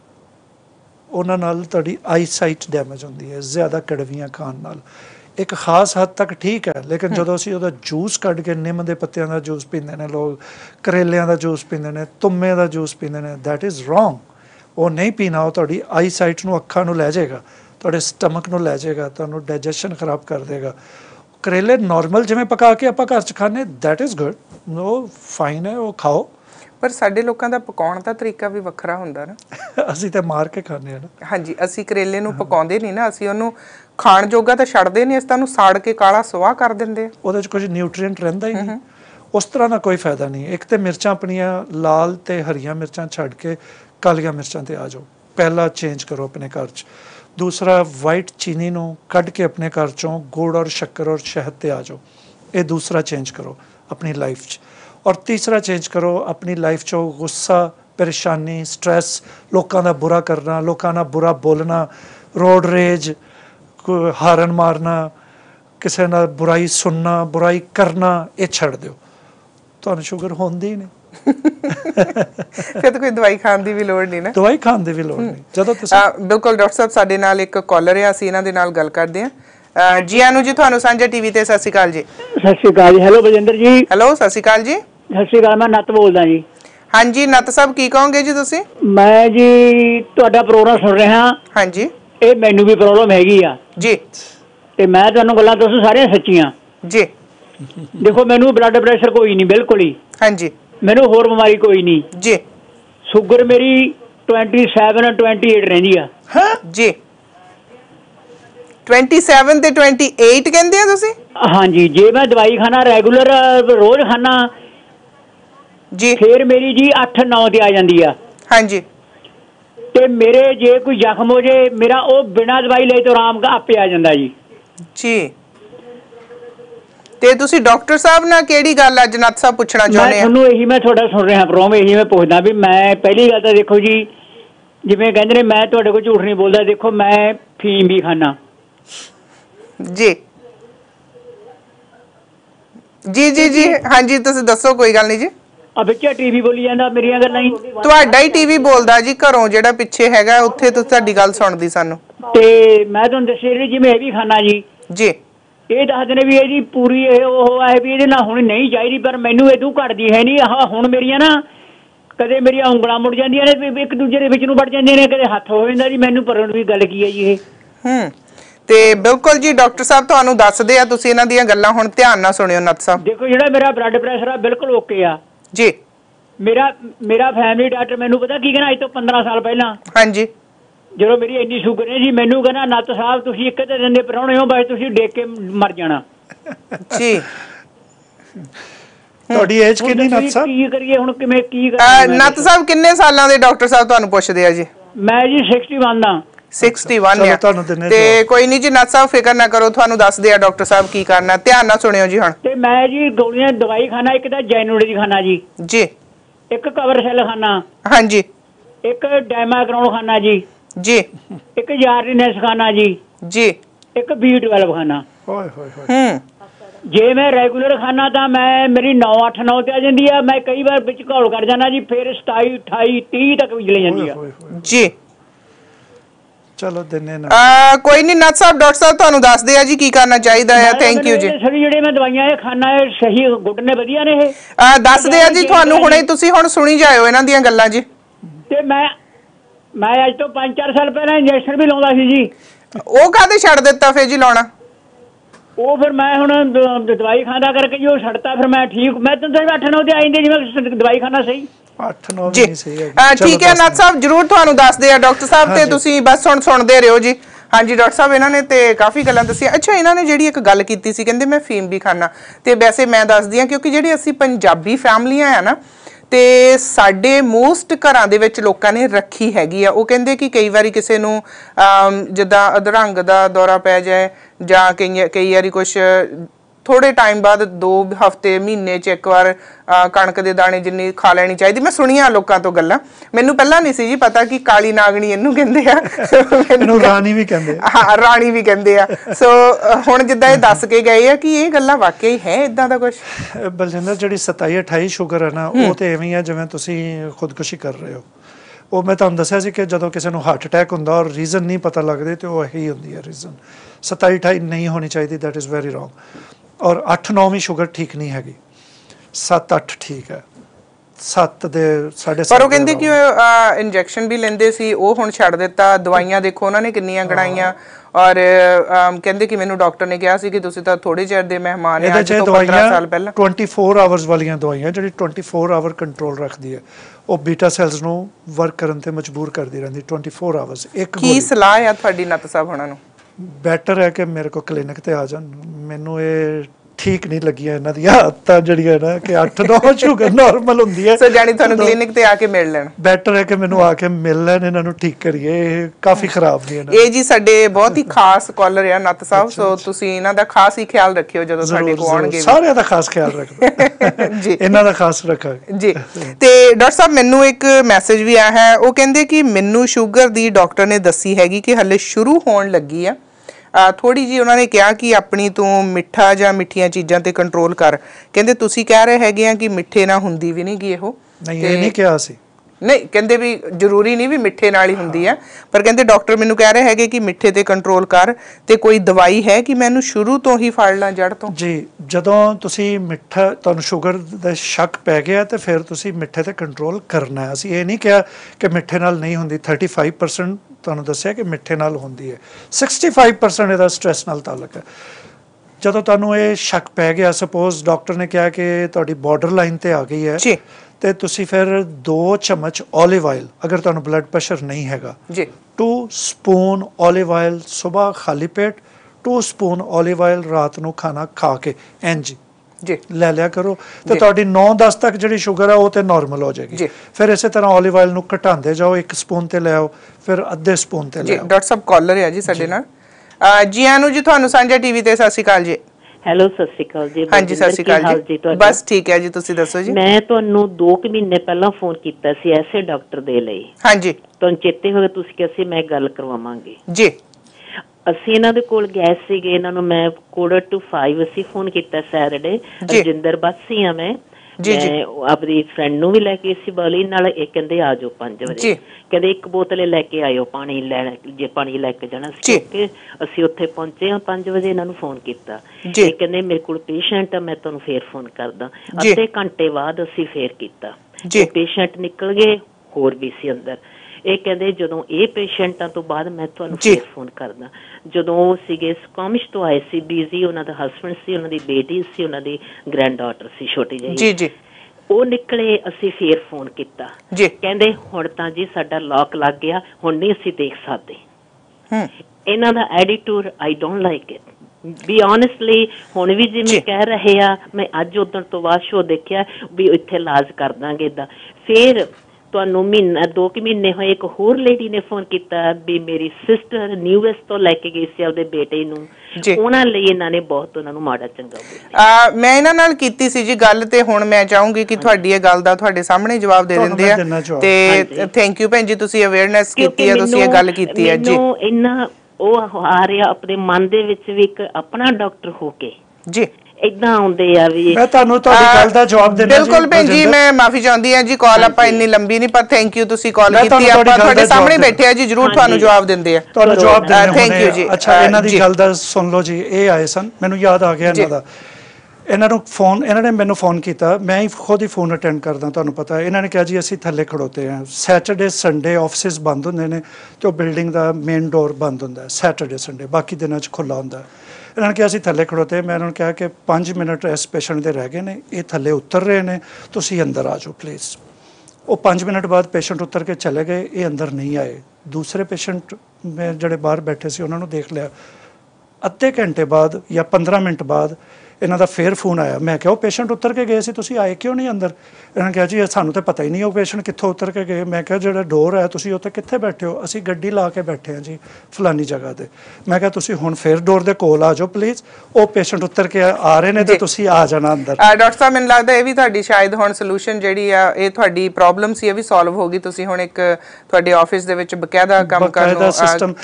उन्हां नाल तुहाडी आईसाइट डैमेज होंदी है ज़्यादा कड़वियां खाण नाल। एक खास हद तक ठीक है लेकिन जो असी उहदा जूस कड़ के निम के पत्तियां का जूस पींदे ने लोग करेलियां का जूस पींदे ने तुम्मे का जूस पींदे ने दैट इज़ रॉन्ग। वो नहीं पीना वो तुहाडी आईसाइट नूं अखां नूं लै जाएगा तुहाडे स्टमक नूं लै जाएगा तुहानूं डाइजेशन खराब कर देगा। करेले नॉर्मल जिवें पका के आपां घर च खाने दैट इज़ गुड वो फाइन है वो खाओ पर साडे लोकां दा पकाउण दा तरीका भी वखरा हुंदा ना असीं तां मार के खाने आ ना। हाँ जी असीं करेले नूं पकाउंदे नहीं ना असीं ओनूं खाण जोगा तां छड्डदे नहीं असीं तां ओनूं साड़ के काला सोआ कर दिंदे उहदे च कुछ न्यूट्रीएंट रहिंदा ही नहीं उस तरह दा कोई फायदा नहीं। एक तां मिर्चां अपणियां लाल ते हरियां मिर्चां छड्ड के कालियां मिर्चां ते आ जाओ पहला चेंज करो अपने घर च। दूसरा वाइट चीनी नूं कढ़ के अपने घर चों गुड़ और शक्कर और शहद ते आ जाओ ये दूसरा चेंज करो अपनी लाइफ च। और तीसरा चेंज करो अपनी लाइफ चो गुस्सा परेशानी स्ट्रैस लोगों का बुरा करना लोगों का बुरा बोलना रोड रेज हारन मारना किसी ना बुराई सुनना बुराई करना ये छड़ दो तो शुगर होंदी नहीं फिर कोई दवाई खाने की भी लोड़ नहीं ना दवाई खाने की भी लोड़ नहीं जदों बिल्कुल। डॉक्टर साहब साडे नाल एक कॉलर है असीं इन्हां दे नाल गल करदे हां। जी आनू जी तुहानू सांझा टीवी ते सत श्री अकाल जी। सत श्री अकाल जी। हेलो बलजिंदर जी। हेलो सत श्री अकाल जी। सत श्री अकाल मैं नत बोलदा जी। हाँ जी नत साहब की कहोगे जी तुसीं? मैं जी तुहाडा प्रोग्राम सुन रहा। हाँ जी ये मैनू भी प्रॉब्लम हैगी आ जी ते मैं तुहानू गल्लां दस्सां सारियां सच्चियां जी। देखो मैनू ब्लड प्रेशर कोई नहीं बिल्कुल ही। हाँ जी मैनू होर बीमारी कोई नहीं जी। शुगर मेरी 27 28 रहिंदी आ। हां जी 27 ਤੇ 28 ਕਹਿੰਦੇ ਆ ਤੁਸੀਂ? ਹਾਂਜੀ ਜੇ ਮੈਂ ਦਵਾਈ ਖਾਣਾ ਰੈਗੂਲਰ ਰੋਜ਼ ਖਾਣਾ ਜੀ ਫਿਰ ਮੇਰੀ ਜੀ 8 9 ਤੇ ਆ ਜਾਂਦੀ ਆ। ਹਾਂਜੀ ਤੇ ਮੇਰੇ ਜੇ ਕੋਈ ਜ਼ਖਮ ਹੋ ਜੇ ਮੇਰਾ ਉਹ ਬਿਨਾ ਦਵਾਈ ਲਈ ਤੋਂ ਆਰਾਮ ਆਪੇ ਆ ਜਾਂਦਾ ਜੀ ਜੀ। ਤੇ ਤੁਸੀਂ ਡਾਕਟਰ ਸਾਹਿਬ ਨਾਲ ਕਿਹੜੀ ਗੱਲ ਅੱਜ ਨਤ ਸਾਹਿਬ ਪੁੱਛਣਾ ਚਾਹੁੰਦੇ ਆ? ਤੁਹਾਨੂੰ ਇਹੀ ਮੈਂ ਤੁਹਾਡਾ ਸੁਣ ਰਿਹਾ ਪ੍ਰੋਮ ਇਹੀ ਮੈਂ ਪੁੱਛਦਾ ਵੀ ਮੈਂ ਪਹਿਲੀ ਗੱਲ ਤਾਂ ਦੇਖੋ ਜੀ ਜਿਵੇਂ ਕਹਿੰਦੇ ਨੇ ਮੈਂ ਤੁਹਾਡੇ ਕੋਲ ਝੂਠ ਨਹੀਂ ਬੋਲਦਾ। ਦੇਖੋ ਮੈਂ ਫੀਮ ਵੀ ਖਾਣਾ जी जी जी जी। हाँ जी तुसीं दसो कोई गल नहीं जी। अब क्या टीवी बोली जांदा मेरियां गल्लां ही तुहाडा ही टीवी बोलदा जी घरों जेड़ा पिछे हैगा उत्थे तुसीं साडी गल सुणदी सानू ते मैं तुहानू दस्सिया जी जिवें ए वी खाना जी जी ਇਹ ਦੱਸਦੇ ਨੇ ਵੀ ਇਹ ਜੀ ਪੂਰੀ ਇਹ ਉਹ ਹੈ ਵੀ ਇਹਦੇ ਨਾਲ ਹੁਣ ਨਹੀਂ ਚਾਹੀਦੀ ਪਰ ਮੈਨੂੰ ਇਹਦੂ ਘਟਦੀ ਹੈ ਨਹੀਂ। ਆਹ ਹੁਣ ਮੇਰੀਆਂ ਨਾ ਕਦੇ ਮੇਰੀਆਂ ਉਂਗਲਾਂ ਮੁੜ ਜਾਂਦੀਆਂ ਨੇ ਇੱਕ ਦੂਜੇ ਦੇ ਵਿੱਚ ਨੂੰ ਵੜ ਜਾਂਦੀਆਂ ਨੇ ਕਦੇ ਹੱਥ ਹੋ ਜਾਂਦਾ ਜੀ ਮੈਨੂੰ ਪਰ ਵੀ ਗੱਲ ਕੀ ਹੈ ਜੀ ਇਹ ਤੇ ਬਿਲਕੁਲ ਜੀ। ਡਾਕਟਰ ਸਾਹਿਬ ਤੁਹਾਨੂੰ ਦੱਸਦੇ ਆ ਤੁਸੀਂ ਇਹਨਾਂ ਦੀਆਂ ਗੱਲਾਂ ਹੁਣ ਧਿਆਨ ਨਾਲ ਸੁਣਿਓ ਨਤ ਸਾਹਿਬ। ਦੇਖੋ ਜਿਹੜਾ ਮੇਰਾ ਬਲੱਡ ਪ੍ਰੈਸ਼ਰ ਆ ਬਿਲਕੁਲ ਓਕੇ ਆ ਜੀ। ਮੇਰਾ ਫੈਮਿਲੀ ਡਾਕਟਰ ਮੈਨੂੰ ਪਤਾ ਕੀ ਕਹਿੰਦਾ ਅੱਜ ਤੋਂ 15 ਸਾਲ ਪਹਿਲਾਂ। ਹਾਂਜੀ ਜਦੋਂ ਮੇਰੀ ਇੰਨੀ ਸ਼ੂਗਰ ਹੈ ਜੀ ਮੈਨੂੰ ਕਹਿੰਦਾ ਨਤ ਸਾਹਿਬ ਤੁਸੀਂ ਇੱਕ ਤੇ ਦਿਨ ਦੇ ਪਰਾਉਣੇ ਹੋ ਬਸ ਤੁਸੀਂ ਡੇਕ ਕੇ ਮਰ ਜਾਣਾ ਜੀ। ਤੁਹਾਡੀ ਏਜ ਕਿੰਨੀ ਨਤ ਸਾਹਿਬ? ਕੀ ਕਰੀਏ ਹੁਣ ਕਿਵੇਂ ਕੀ ਕਰੀਏ? ਨਤ ਸਾਹਿਬ ਕਿੰਨੇ ਸਾਲਾਂ ਦੇ ਡਾਕਟਰ ਸਾਹਿਬ ਤੁਹਾਨੂੰ ਪੁੱਛਦੇ ਆ ਜੀ? ਮੈਂ ਜੀ 61 ਦਾ 61 ਹੈ ਤੇ ਕੋਈ ਨਹੀਂ ਜੀ ਨਤ ਸਾਹਿਬ ਫਿਕਰ ਨਾ ਕਰੋ ਤੁਹਾਨੂੰ ਦੱਸਦੇ ਆ ਡਾਕਟਰ ਸਾਹਿਬ ਕੀ ਕਰਨਾ ਧਿਆਨ ਨਾਲ ਸੁਣਿਓ ਜੀ। ਹੁਣ ਤੇ ਮੈਂ ਜੀ ਗੋਲੀਆਂ ਦਵਾਈ ਖਾਣਾ ਇੱਕ ਤਾਂ ਜੈਨੂਡ ਦੀ ਖਾਣਾ ਜੀ ਜੀ ਇੱਕ ਕਵਰ ਸੈਲ ਖਾਣਾ। ਹਾਂਜੀ ਇੱਕ ਡੈਮਾਗਰਾਉਨ ਖਾਣਾ ਜੀ ਜੀ ਇੱਕ ਯਾਰਨੈਸ ਖਾਣਾ ਜੀ ਜੀ ਇੱਕ B12 ਖਾਣਾ। ਹੋਏ ਹੋਏ ਹੋਏ ਜੇ ਮੈਂ ਰੈਗੂਲਰ ਖਾਣਾ ਤਾਂ ਮੈਂ ਮੇਰੀ 9 8 9 ਤੇ ਆ ਜਾਂਦੀ ਆ। ਮੈਂ ਕਈ ਵਾਰ ਵਿੱਚ ਘੋਲ ਕਰ ਜਾਣਾ ਜੀ ਫਿਰ 27 28 30 ਤੱਕ ਵੀ ਚਲੇ ਜਾਂਦੀ ਆ ਜੀ। ਚਲੋ ਦਿਨੇ ਨਾ ਕੋਈ ਨਹੀਂ ਨਤ ਸਾਹਿਬ ਡਾਕਟਰ ਸਾਹਿਬ ਤੁਹਾਨੂੰ ਦੱਸਦੇ ਆ ਜੀ ਕੀ ਕਰਨਾ ਚਾਹੀਦਾ ਆ। ਥੈਂਕ ਯੂ ਜੀ। ਸਰੀ ਜਿਹੜੇ ਮੈਂ ਦਵਾਈਆਂ ਇਹ ਖਾਣਾ ਇਹ ਸਹੀ ਗੁੱਡ ਨੇ ਵਧੀਆ ਨੇ ਇਹ ਦੱਸਦੇ ਆ ਜੀ ਤੁਹਾਨੂੰ ਹੁਣੇ। ਤੁਸੀਂ ਹੁਣ ਸੁਣੀ ਜਾਇਓ ਇਹਨਾਂ ਦੀਆਂ ਗੱਲਾਂ ਜੀ। ਤੇ ਮੈਂ ਅੱਜ ਤੋਂ 5-4 ਸਾਲ ਪਹਿਲਾਂ ਇੰਜੈਕਸ਼ਨ ਵੀ ਲਾਉਂਦਾ ਸੀ ਜੀ। ਉਹ ਕਾਹਦੇ ਛੱਡ ਦਿੱਤਾ ਫੇਰ ਜੀ ਲਾਉਣਾ? ਉਹ ਫਿਰ ਮੈਂ ਹੁਣ ਦਵਾਈ ਖਾਂਦਾ ਕਰਕੇ ਜੀ ਉਹ ਛੱਡਤਾ। ਫਿਰ ਮੈਂ ਠੀਕ, ਮੈਂ ਤਾਂ 8-9 ਤੇ ਆਈ ਜਿਵੇਂ ਦਵਾਈ ਖਾਣਾ ਸਹੀ 8-9 ਨਹੀਂ ਸਹੀ। ਠੀਕ ਹੈ ਨਾਥ ਸਾਹਿਬ, ਜਰੂਰ ਤੁਹਾਨੂੰ ਦੱਸਦੇ ਆ ਡਾਕਟਰ ਸਾਹਿਬ ਤੇ ਤੁਸੀਂ ਬਸ ਹੁਣ ਸੁਣਦੇ ਰਹੋ ਜੀ। हाँ जी डॉक्टर साहब, इन्होंने तो काफ़ी गल्लां दसियां। अच्छा, इन्होंने जी एक गल की कहते मैं फीम भी खाना, तो वैसे मैं दस दी क्योंकि जी असी पंजाबी फैमिलियां है ना, तो साडे मोस्ट घरां दे विच लोकां ने रखी हैगी आ। ओह कहिंदे कि कई वारी किसी नूं जिद्दां अधरंग दा दौरा पै जाए जां कई वारी कुछ थोड़े टाइम बाद 2 हफ्ते महीने च एक बार कणक के दाने जिन्नी खा लैनी चाहिए। मैं सुनिया लोगों तो गल्लां, मैनू पहला नहीं सी जी पता कि काली नागनी इनू कहंदे आ, राणी भी कहंदे आ। हाँ, राणी भी कहंदे आ। सो हुण जिद्दां इह दस के गए आ कि इह गल्लां वाकई है इदां दा कुछ। बलजिंदर जिहड़ी 27-28 शुगर है ना, वो तो इवें ही है जिवें तुसीं खुदकुशी कर रहे हो। वो मैं तुहानूं दस्सिया सी कि जदों किसी नूं हार्ट अटैक हुंदा और रीजन नहीं पता लगदे तो वो यही हुंदी है रीजन। 27-28 नहीं होनी चाहिए, दैट इज़ वैरी रॉन्ग। और 8-9 शुगर ठीक नहीं हैगी, 7-8 ठीक है। 7 पर कहते कि इंजैक्शन भी लेंदे सी, वो हुण छड्ड दित्ता। दवाइयां देखो उन्होंने कितनियां गणाइयां, और कहते कि मैनू डॉक्टर ने कहा कि तुसीं तां थोड़े चिर दे मेहमान हो। आज तो 15 साल पहला 24 आवर्स वाली दवाइयां जिहड़ी 24 आवर कंट्रोल रखती है, ਉਹ ਬੀਟਾ ਸੈਲਸ ਨੂੰ ਵਰਕ ਕਰਨ ਤੇ ਮਜਬੂਰ ਕਰਦੀ ਰਹਿੰਦੀ 24 ਆਵਰਸ। ਇੱਕ ਕੀ ਸਲਾਹ ਹੈ ਤੁਹਾਡੀ ਨੱਤ ਸਾਹਿਬ ਉਹਨਾਂ ਨੂੰ? ਬੈਟਰ ਹੈ ਕਿ ਮੇਰੇ ਕੋਲ ਕਲੀਨਿਕ ਤੇ ਆ ਜਾਣ। ਮੈਨੂੰ ਇਹ ਠੀਕ ਨਹੀਂ ਲੱਗੀਆਂ ਇਹਨਾਂ ਦੀਆਂ ਆਦਤਾਂ ਜਿਹੜੀਆਂ ਨਾ ਕਿ 8-9 ਸ਼ੂਗਰ ਨਾਰਮਲ ਹੁੰਦੀ ਹੈ। ਸੋ ਜਾਨੀ ਤੁਹਾਨੂੰ ਕਲੀਨਿਕ ਤੇ ਆ ਕੇ ਮਿਲ ਲੈਣ, ਬੈਟਰ ਹੈ ਕਿ ਮੈਨੂੰ ਆ ਕੇ ਮਿਲ ਲੈਣ, ਇਹਨਾਂ ਨੂੰ ਠੀਕ ਕਰੀਏ। ਇਹ ਕਾਫੀ ਖਰਾਬ ਨੇ ਇਹਨਾਂ। ਇਹ ਜੀ ਸਾਡੇ ਬਹੁਤ ਹੀ ਖਾਸ ਕਾਲਰ ਆ ਨੱਤ ਸਾਹਿਬ, ਸੋ ਤੁਸੀਂ ਇਹਨਾਂ ਦਾ ਖਾਸ ਹੀ ਖਿਆਲ ਰੱਖਿਓ ਜਦੋਂ ਸਾਡੇ ਕੋਲ ਆਉਣਗੇ। ਸਾਰਿਆਂ ਦਾ ਖਾਸ ਖਿਆਲ ਰੱਖਦੇ ਜੀ, ਇਹਨਾਂ ਦਾ ਖਾਸ ਰੱਖਾਂਗੇ ਜੀ। ਤੇ ਡਾਕਟਰ ਸਾਹਿਬ ਮੈਨੂੰ ਇੱਕ ਮੈਸੇਜ ਵੀ ਆਇਆ ਹੈ, ਉਹ ਕਹਿੰਦੇ ਕਿ ਮੈਨੂੰ ਸ਼ੂਗਰ ਦੀ ਡਾਕਟਰ ਨੇ ਦੱਸੀ ਹੈਗੀ ਕਿ ਹਲੇ ਸ਼ੁਰੂ ਹੋਣ ਲੱਗੀ ਆ थोड़ी जी। उन्होंने कहा कि अपनी तू मिठा या मिठिया चीज़ों पर कंट्रोल कर। कहते तुसी कह रहे हैं कि मिठे ना हुंदी भी नहीं गई हो, नहीं क्या नहीं कहते भी जरूरी नहीं भी मिठे नाल ही होंदी है, पर कहते डॉक्टर मैनू कह रहे हैं कि मिठे ते कंट्रोल कर। ते कोई दवाई है कि मैं शुरू तो ही फड़ ला जड़ तो? जी जदों तुसी मिठा तुहानू शुगर दा शक पै गया तो फिर तुसी मिठे ते कंट्रोल करना है। असीं ये नहीं कहा कि मिठे नाल नहीं होंदी। 35% तुहानू दस्सिया कि मिठे नाल होंदी है, 65% इहदा स्ट्रैस नाल ताल्लुक है। जदों तुहानू ये शक पै गया, सपोज डॉक्टर ने कहा कि तुहाडी बॉर्डर लाइन ते आ गई है, तो तुसी फिर 2 चम्मच ओलिव ऑयल, अगर तुहानू ब्लड प्रेशर नहीं हैगा, 2 स्पून ओलिव ऑयल सुबह खाली पेट, 2 स्पून ओलिव ऑयल रात को खाना खा के इंज ले लिया करो, तो तुहाडी 9-10 तक जी शुगर है वो तो नॉर्मल हो जाएगी। फिर इस तरह ओलिव ऑयल को घटाते जाओ, 1 स्पून ते ले आओ, फिर अद्धे स्पून ते ले आओ। डॉक्टर साहब कॉलर है जी साडे नाल। जी आनू जी तुहानू सांझा टीवी ते सत श्री अकाल जी। हेलो सत श्री अकाल जी। हाँ जी सत श्री अकाल जी। बस ठीक है जी, तुसी दसो जी। मैं तुहानू 2 महीने पहला फोन किया सी ऐसे डॉक्टर दे लई। हाँ जी तुहानू चेते होवे, तुसी कहा सी मैं गल करवावांगी जी। ਅਸੀਂ ਇਹਨਾਂ ਦੇ ਕੋਲ ਗਏ ਸੀਗੇ, ਇਹਨਾਂ ਨੂੰ ਮੈਂ ਕੋਡਰ ਟੂ 5 ਅਸੀਂ ਫੋਨ ਕੀਤਾ ਸੈਟਰਡੇ। ਰਜਿੰਦਰ ਬਾਸੀ ਆ ਮੈਂ ਆਪਣੀ ਫਰੈਂਡ ਨੂੰ ਵੀ ਲੈ ਕੇ ਸੀ ਬਲੀ ਨਾਲ। ਇਹ ਕਹਿੰਦੇ ਆ ਜਾਓ 5 ਵਜੇ, ਕਹਿੰਦੇ 1 ਬੋਤਲ ਲੈ ਕੇ ਆਇਓ ਪਾਣੀ ਲੈਣ, ਜੇ ਪਾਣੀ ਲੈ ਕੇ ਜਾਣਾ ਸੀ। ਅਸੀਂ ਉੱਥੇ ਪਹੁੰਚੇ ਆ 5 ਵਜੇ, ਇਹਨਾਂ ਨੂੰ ਫੋਨ ਕੀਤਾ, ਇਹ ਕਹਿੰਦੇ ਮੇਰੇ ਕੋਲ ਪੇਸ਼ੈਂਟ ਆ, ਮੈਂ ਤੁਹਾਨੂੰ ਫੇਰ ਫੋਨ ਕਰਦਾ। ਅੱਧੇ ਘੰਟੇ ਬਾਅਦ ਅਸੀਂ ਫੇਰ ਕੀਤਾ, ਪੇਸ਼ੈਂਟ ਨਿਕਲ ਗਏ, ਹੋਰ ਵੀ ਸੀ ਅੰਦਰ। ਇਹ ਕਹਿੰਦੇ ਜਦੋਂ ਇਹ ਪੇਸ਼ੈਂਟਾਂ ਤੋਂ ਬਾਅਦ ਮੈਂ ਤੁਹਾਨੂੰ ਫੇਰ ਫੋਨ ਕਰਦਾ। ਜਦੋਂ ਉਹ ਸੀਗੇ ਸਕਾਮਿਸ਼ ਤੋਂ ਆਏ ਸੀ, ਬੀਜ਼ੀ, ਉਹਨਾਂ ਦਾ ਹਸਬੈਂਡ ਸੀ, ਉਹਨਾਂ ਦੀ ਬੇਟੀ ਸੀ, ਉਹਨਾਂ ਦੀ ਗ੍ਰੈਂਡ ਡਾਟਰ ਸੀ ਛੋਟੀ ਜਿਹੀ, ਉਹ ਨਿਕਲੇ। ਅਸੀਂ ਫੇਰ ਫੋਨ ਕੀਤਾ, ਕਹਿੰਦੇ ਹੁਣ ਤਾਂ ਜੀ ਸਾਡਾ ਲੌਕ ਲੱਗ ਗਿਆ, ਹੁਣ ਨਹੀਂ ਅਸੀਂ ਦੇਖ ਸਕਦੇ। ਇਹਨਾਂ ਦਾ attitude I don't like it ਵੀ ਓਨੈਸਟਲੀ। ਹੁਣ ਵੀ ਜਿਵੇਂ ਕਹਿ ਰਹੇ ਆ, ਮੈਂ ਅੱਜ ਉਦੋਂ ਤੋਂ ਬਾਅਦ ਸ਼ੋ ਦੇਖਿਆ ਵੀ ਇੱਥੇ ਇਲਾਜ ਕਰ ਦਾਂਗੇ ਏਦਾਂ। ਫੇਰ ਤੁਹਾਨੂੰ ਮਹੀਨਾ 2 ਮਹੀਨੇ ਹੋਏ ਇੱਕ ਹੋਰ ਲੇਡੀ ਨੇ ਫੋਨ ਕੀਤਾ ਵੀ ਮੇਰੀ ਸਿਸਟਰ ਨਿਊਜ਼ ਤੋਂ ਲੈ ਕੇ ਗਈ ਸੀ ਆਪਦੇ ਬੇਟੇ ਨੂੰ, ਉਹਨਾਂ ਲਈ ਇਹਨਾਂ ਨੇ ਬਹੁਤ ਉਹਨਾਂ ਨੂੰ ਮਾੜਾ ਚੰਗਾ। ਮੈਂ ਇਹਨਾਂ ਨਾਲ ਕੀਤੀ ਸੀ ਜੀ ਗੱਲ, ਤੇ ਹੁਣ ਮੈਂ ਚਾਹੂੰਗੀ ਕਿ ਤੁਹਾਡੀ ਇਹ ਗੱਲ ਦਾ ਤੁਹਾਡੇ ਸਾਹਮਣੇ ਜਵਾਬ ਦੇ ਦਿੰਦੇ ਆ। ਤੇ ਥੈਂਕ ਯੂ ਭੈਣ ਜੀ, ਤੁਸੀਂ ਅਵੇਅਰਨੈਸ ਕੀਤੀ ਹੈ, ਤੁਸੀਂ ਇਹ ਗੱਲ ਕੀਤੀ ਹੈ ਜੀ। ਮੈਨੂੰ ਇਹਨਾਂ ਉਹ ਆ ਰਿਹਾ ਆਪਣੇ ਮਨ ਦੇ ਵਿੱਚ ਵੀ ਇੱਕ ਆਪਣਾ ਡਾਕਟਰ ਹੋ ਕੇ ਜੀ ਇਦਾਂ ਆਉਂਦੇ ਆ ਵੀ ਮੈਂ ਤੁਹਾਨੂੰ ਤੁਹਾਡੀ ਗੱਲ ਦਾ ਜਵਾਬ ਦੇਣਾ। ਬਿਲਕੁਲ ਭੈਣ ਜੀ, ਮੈਂ ਮਾਫੀ ਚਾਹੁੰਦੀ ਹਾਂ ਜੀ, ਕਾਲ ਆਪਾਂ ਇੰਨੀ ਲੰਬੀ ਨਹੀਂ, ਪਰ ਥੈਂਕ ਯੂ ਤੁਸੀਂ ਕਾਲ ਕੀਤੀ। ਆਪਾਂ ਤੁਹਾਡੇ ਸਾਹਮਣੇ ਬੈਠੇ ਆ ਜੀ, ਜਰੂਰ ਤੁਹਾਨੂੰ ਜਵਾਬ ਦਿੰਦੇ ਆ, ਤੁਹਾਨੂੰ ਜਵਾਬ ਦਿੰਦੇ ਆ। ਥੈਂਕ ਯੂ ਜੀ। ਅੱਛਾ, ਇਹਨਾਂ ਦੀ ਗੱਲ ਦਾ ਸੁਣ ਲਓ ਜੀ। ਇਹ ਆਏ ਸਨ, ਮੈਨੂੰ ਯਾਦ ਆ ਗਿਆ ਇਹਨਾਂ ਦਾ। इन्होंने फोन इन्होंने मैंने फोन किया, मैं ही खुद ही फोन अटेंड करदा, तुहानूं पता है। इन्होंने कहा जी असी थले खड़ोते हैं, सैटरडे संडे ऑफिस बंद होंदे ने तो बिल्डिंग का मेन डोर बंद होंदा है, सैटरडे संडे बाकी दिनों खुला होंदा। इन्होंने कहा असी थले खड़ोते हैं, मैं उन्होंने कहा कि 5 मिनट इस पेशेंट के रह गए ने, ये थले उतर रहे हैं, तुसीं अंदर आ जाओ प्लीज़। वो 5 मिनट बाद पेशेंट उतर के चले गए, ये अंदर नहीं आए। दूसरे पेशेंट में जोड़े बाहर बैठे से उन्होंने देख लिया, अद्धे घंटे बाद या 15 मिनट बाद इन्हों का फिर फोन आया। मैं क्या पेशेंट उतर के गए सी, तुसी आए क्यों नहीं अंदर? इन्होंने कहा जी सानू तो पता ही नहीं वो पेशेंट कितों उतर के गए। मैं क्या जो डोर है तुसी उत्ते कित्थे बैठे हो? असी गड्डी ला के बैठे हैं जी फलानी जगह पर। मैं क्या तुसी हुण फिर डोर दे कोल आ जाओ प्लीज़, वो पेशेंट उतर के आ रहे हैं तो तुसी आ जाना अंदर। डॉक्टर साहब मैंने लगता है भी तुहाडी शायद हुण सल्यूशन जिहड़ी आ ये तुहाडी प्रॉब्लम सी भी सॉल्व हो गई। तुसी हुण एक तुहाडे आफिस दे विच बकायदा काम कर रहे हो सिस्टम,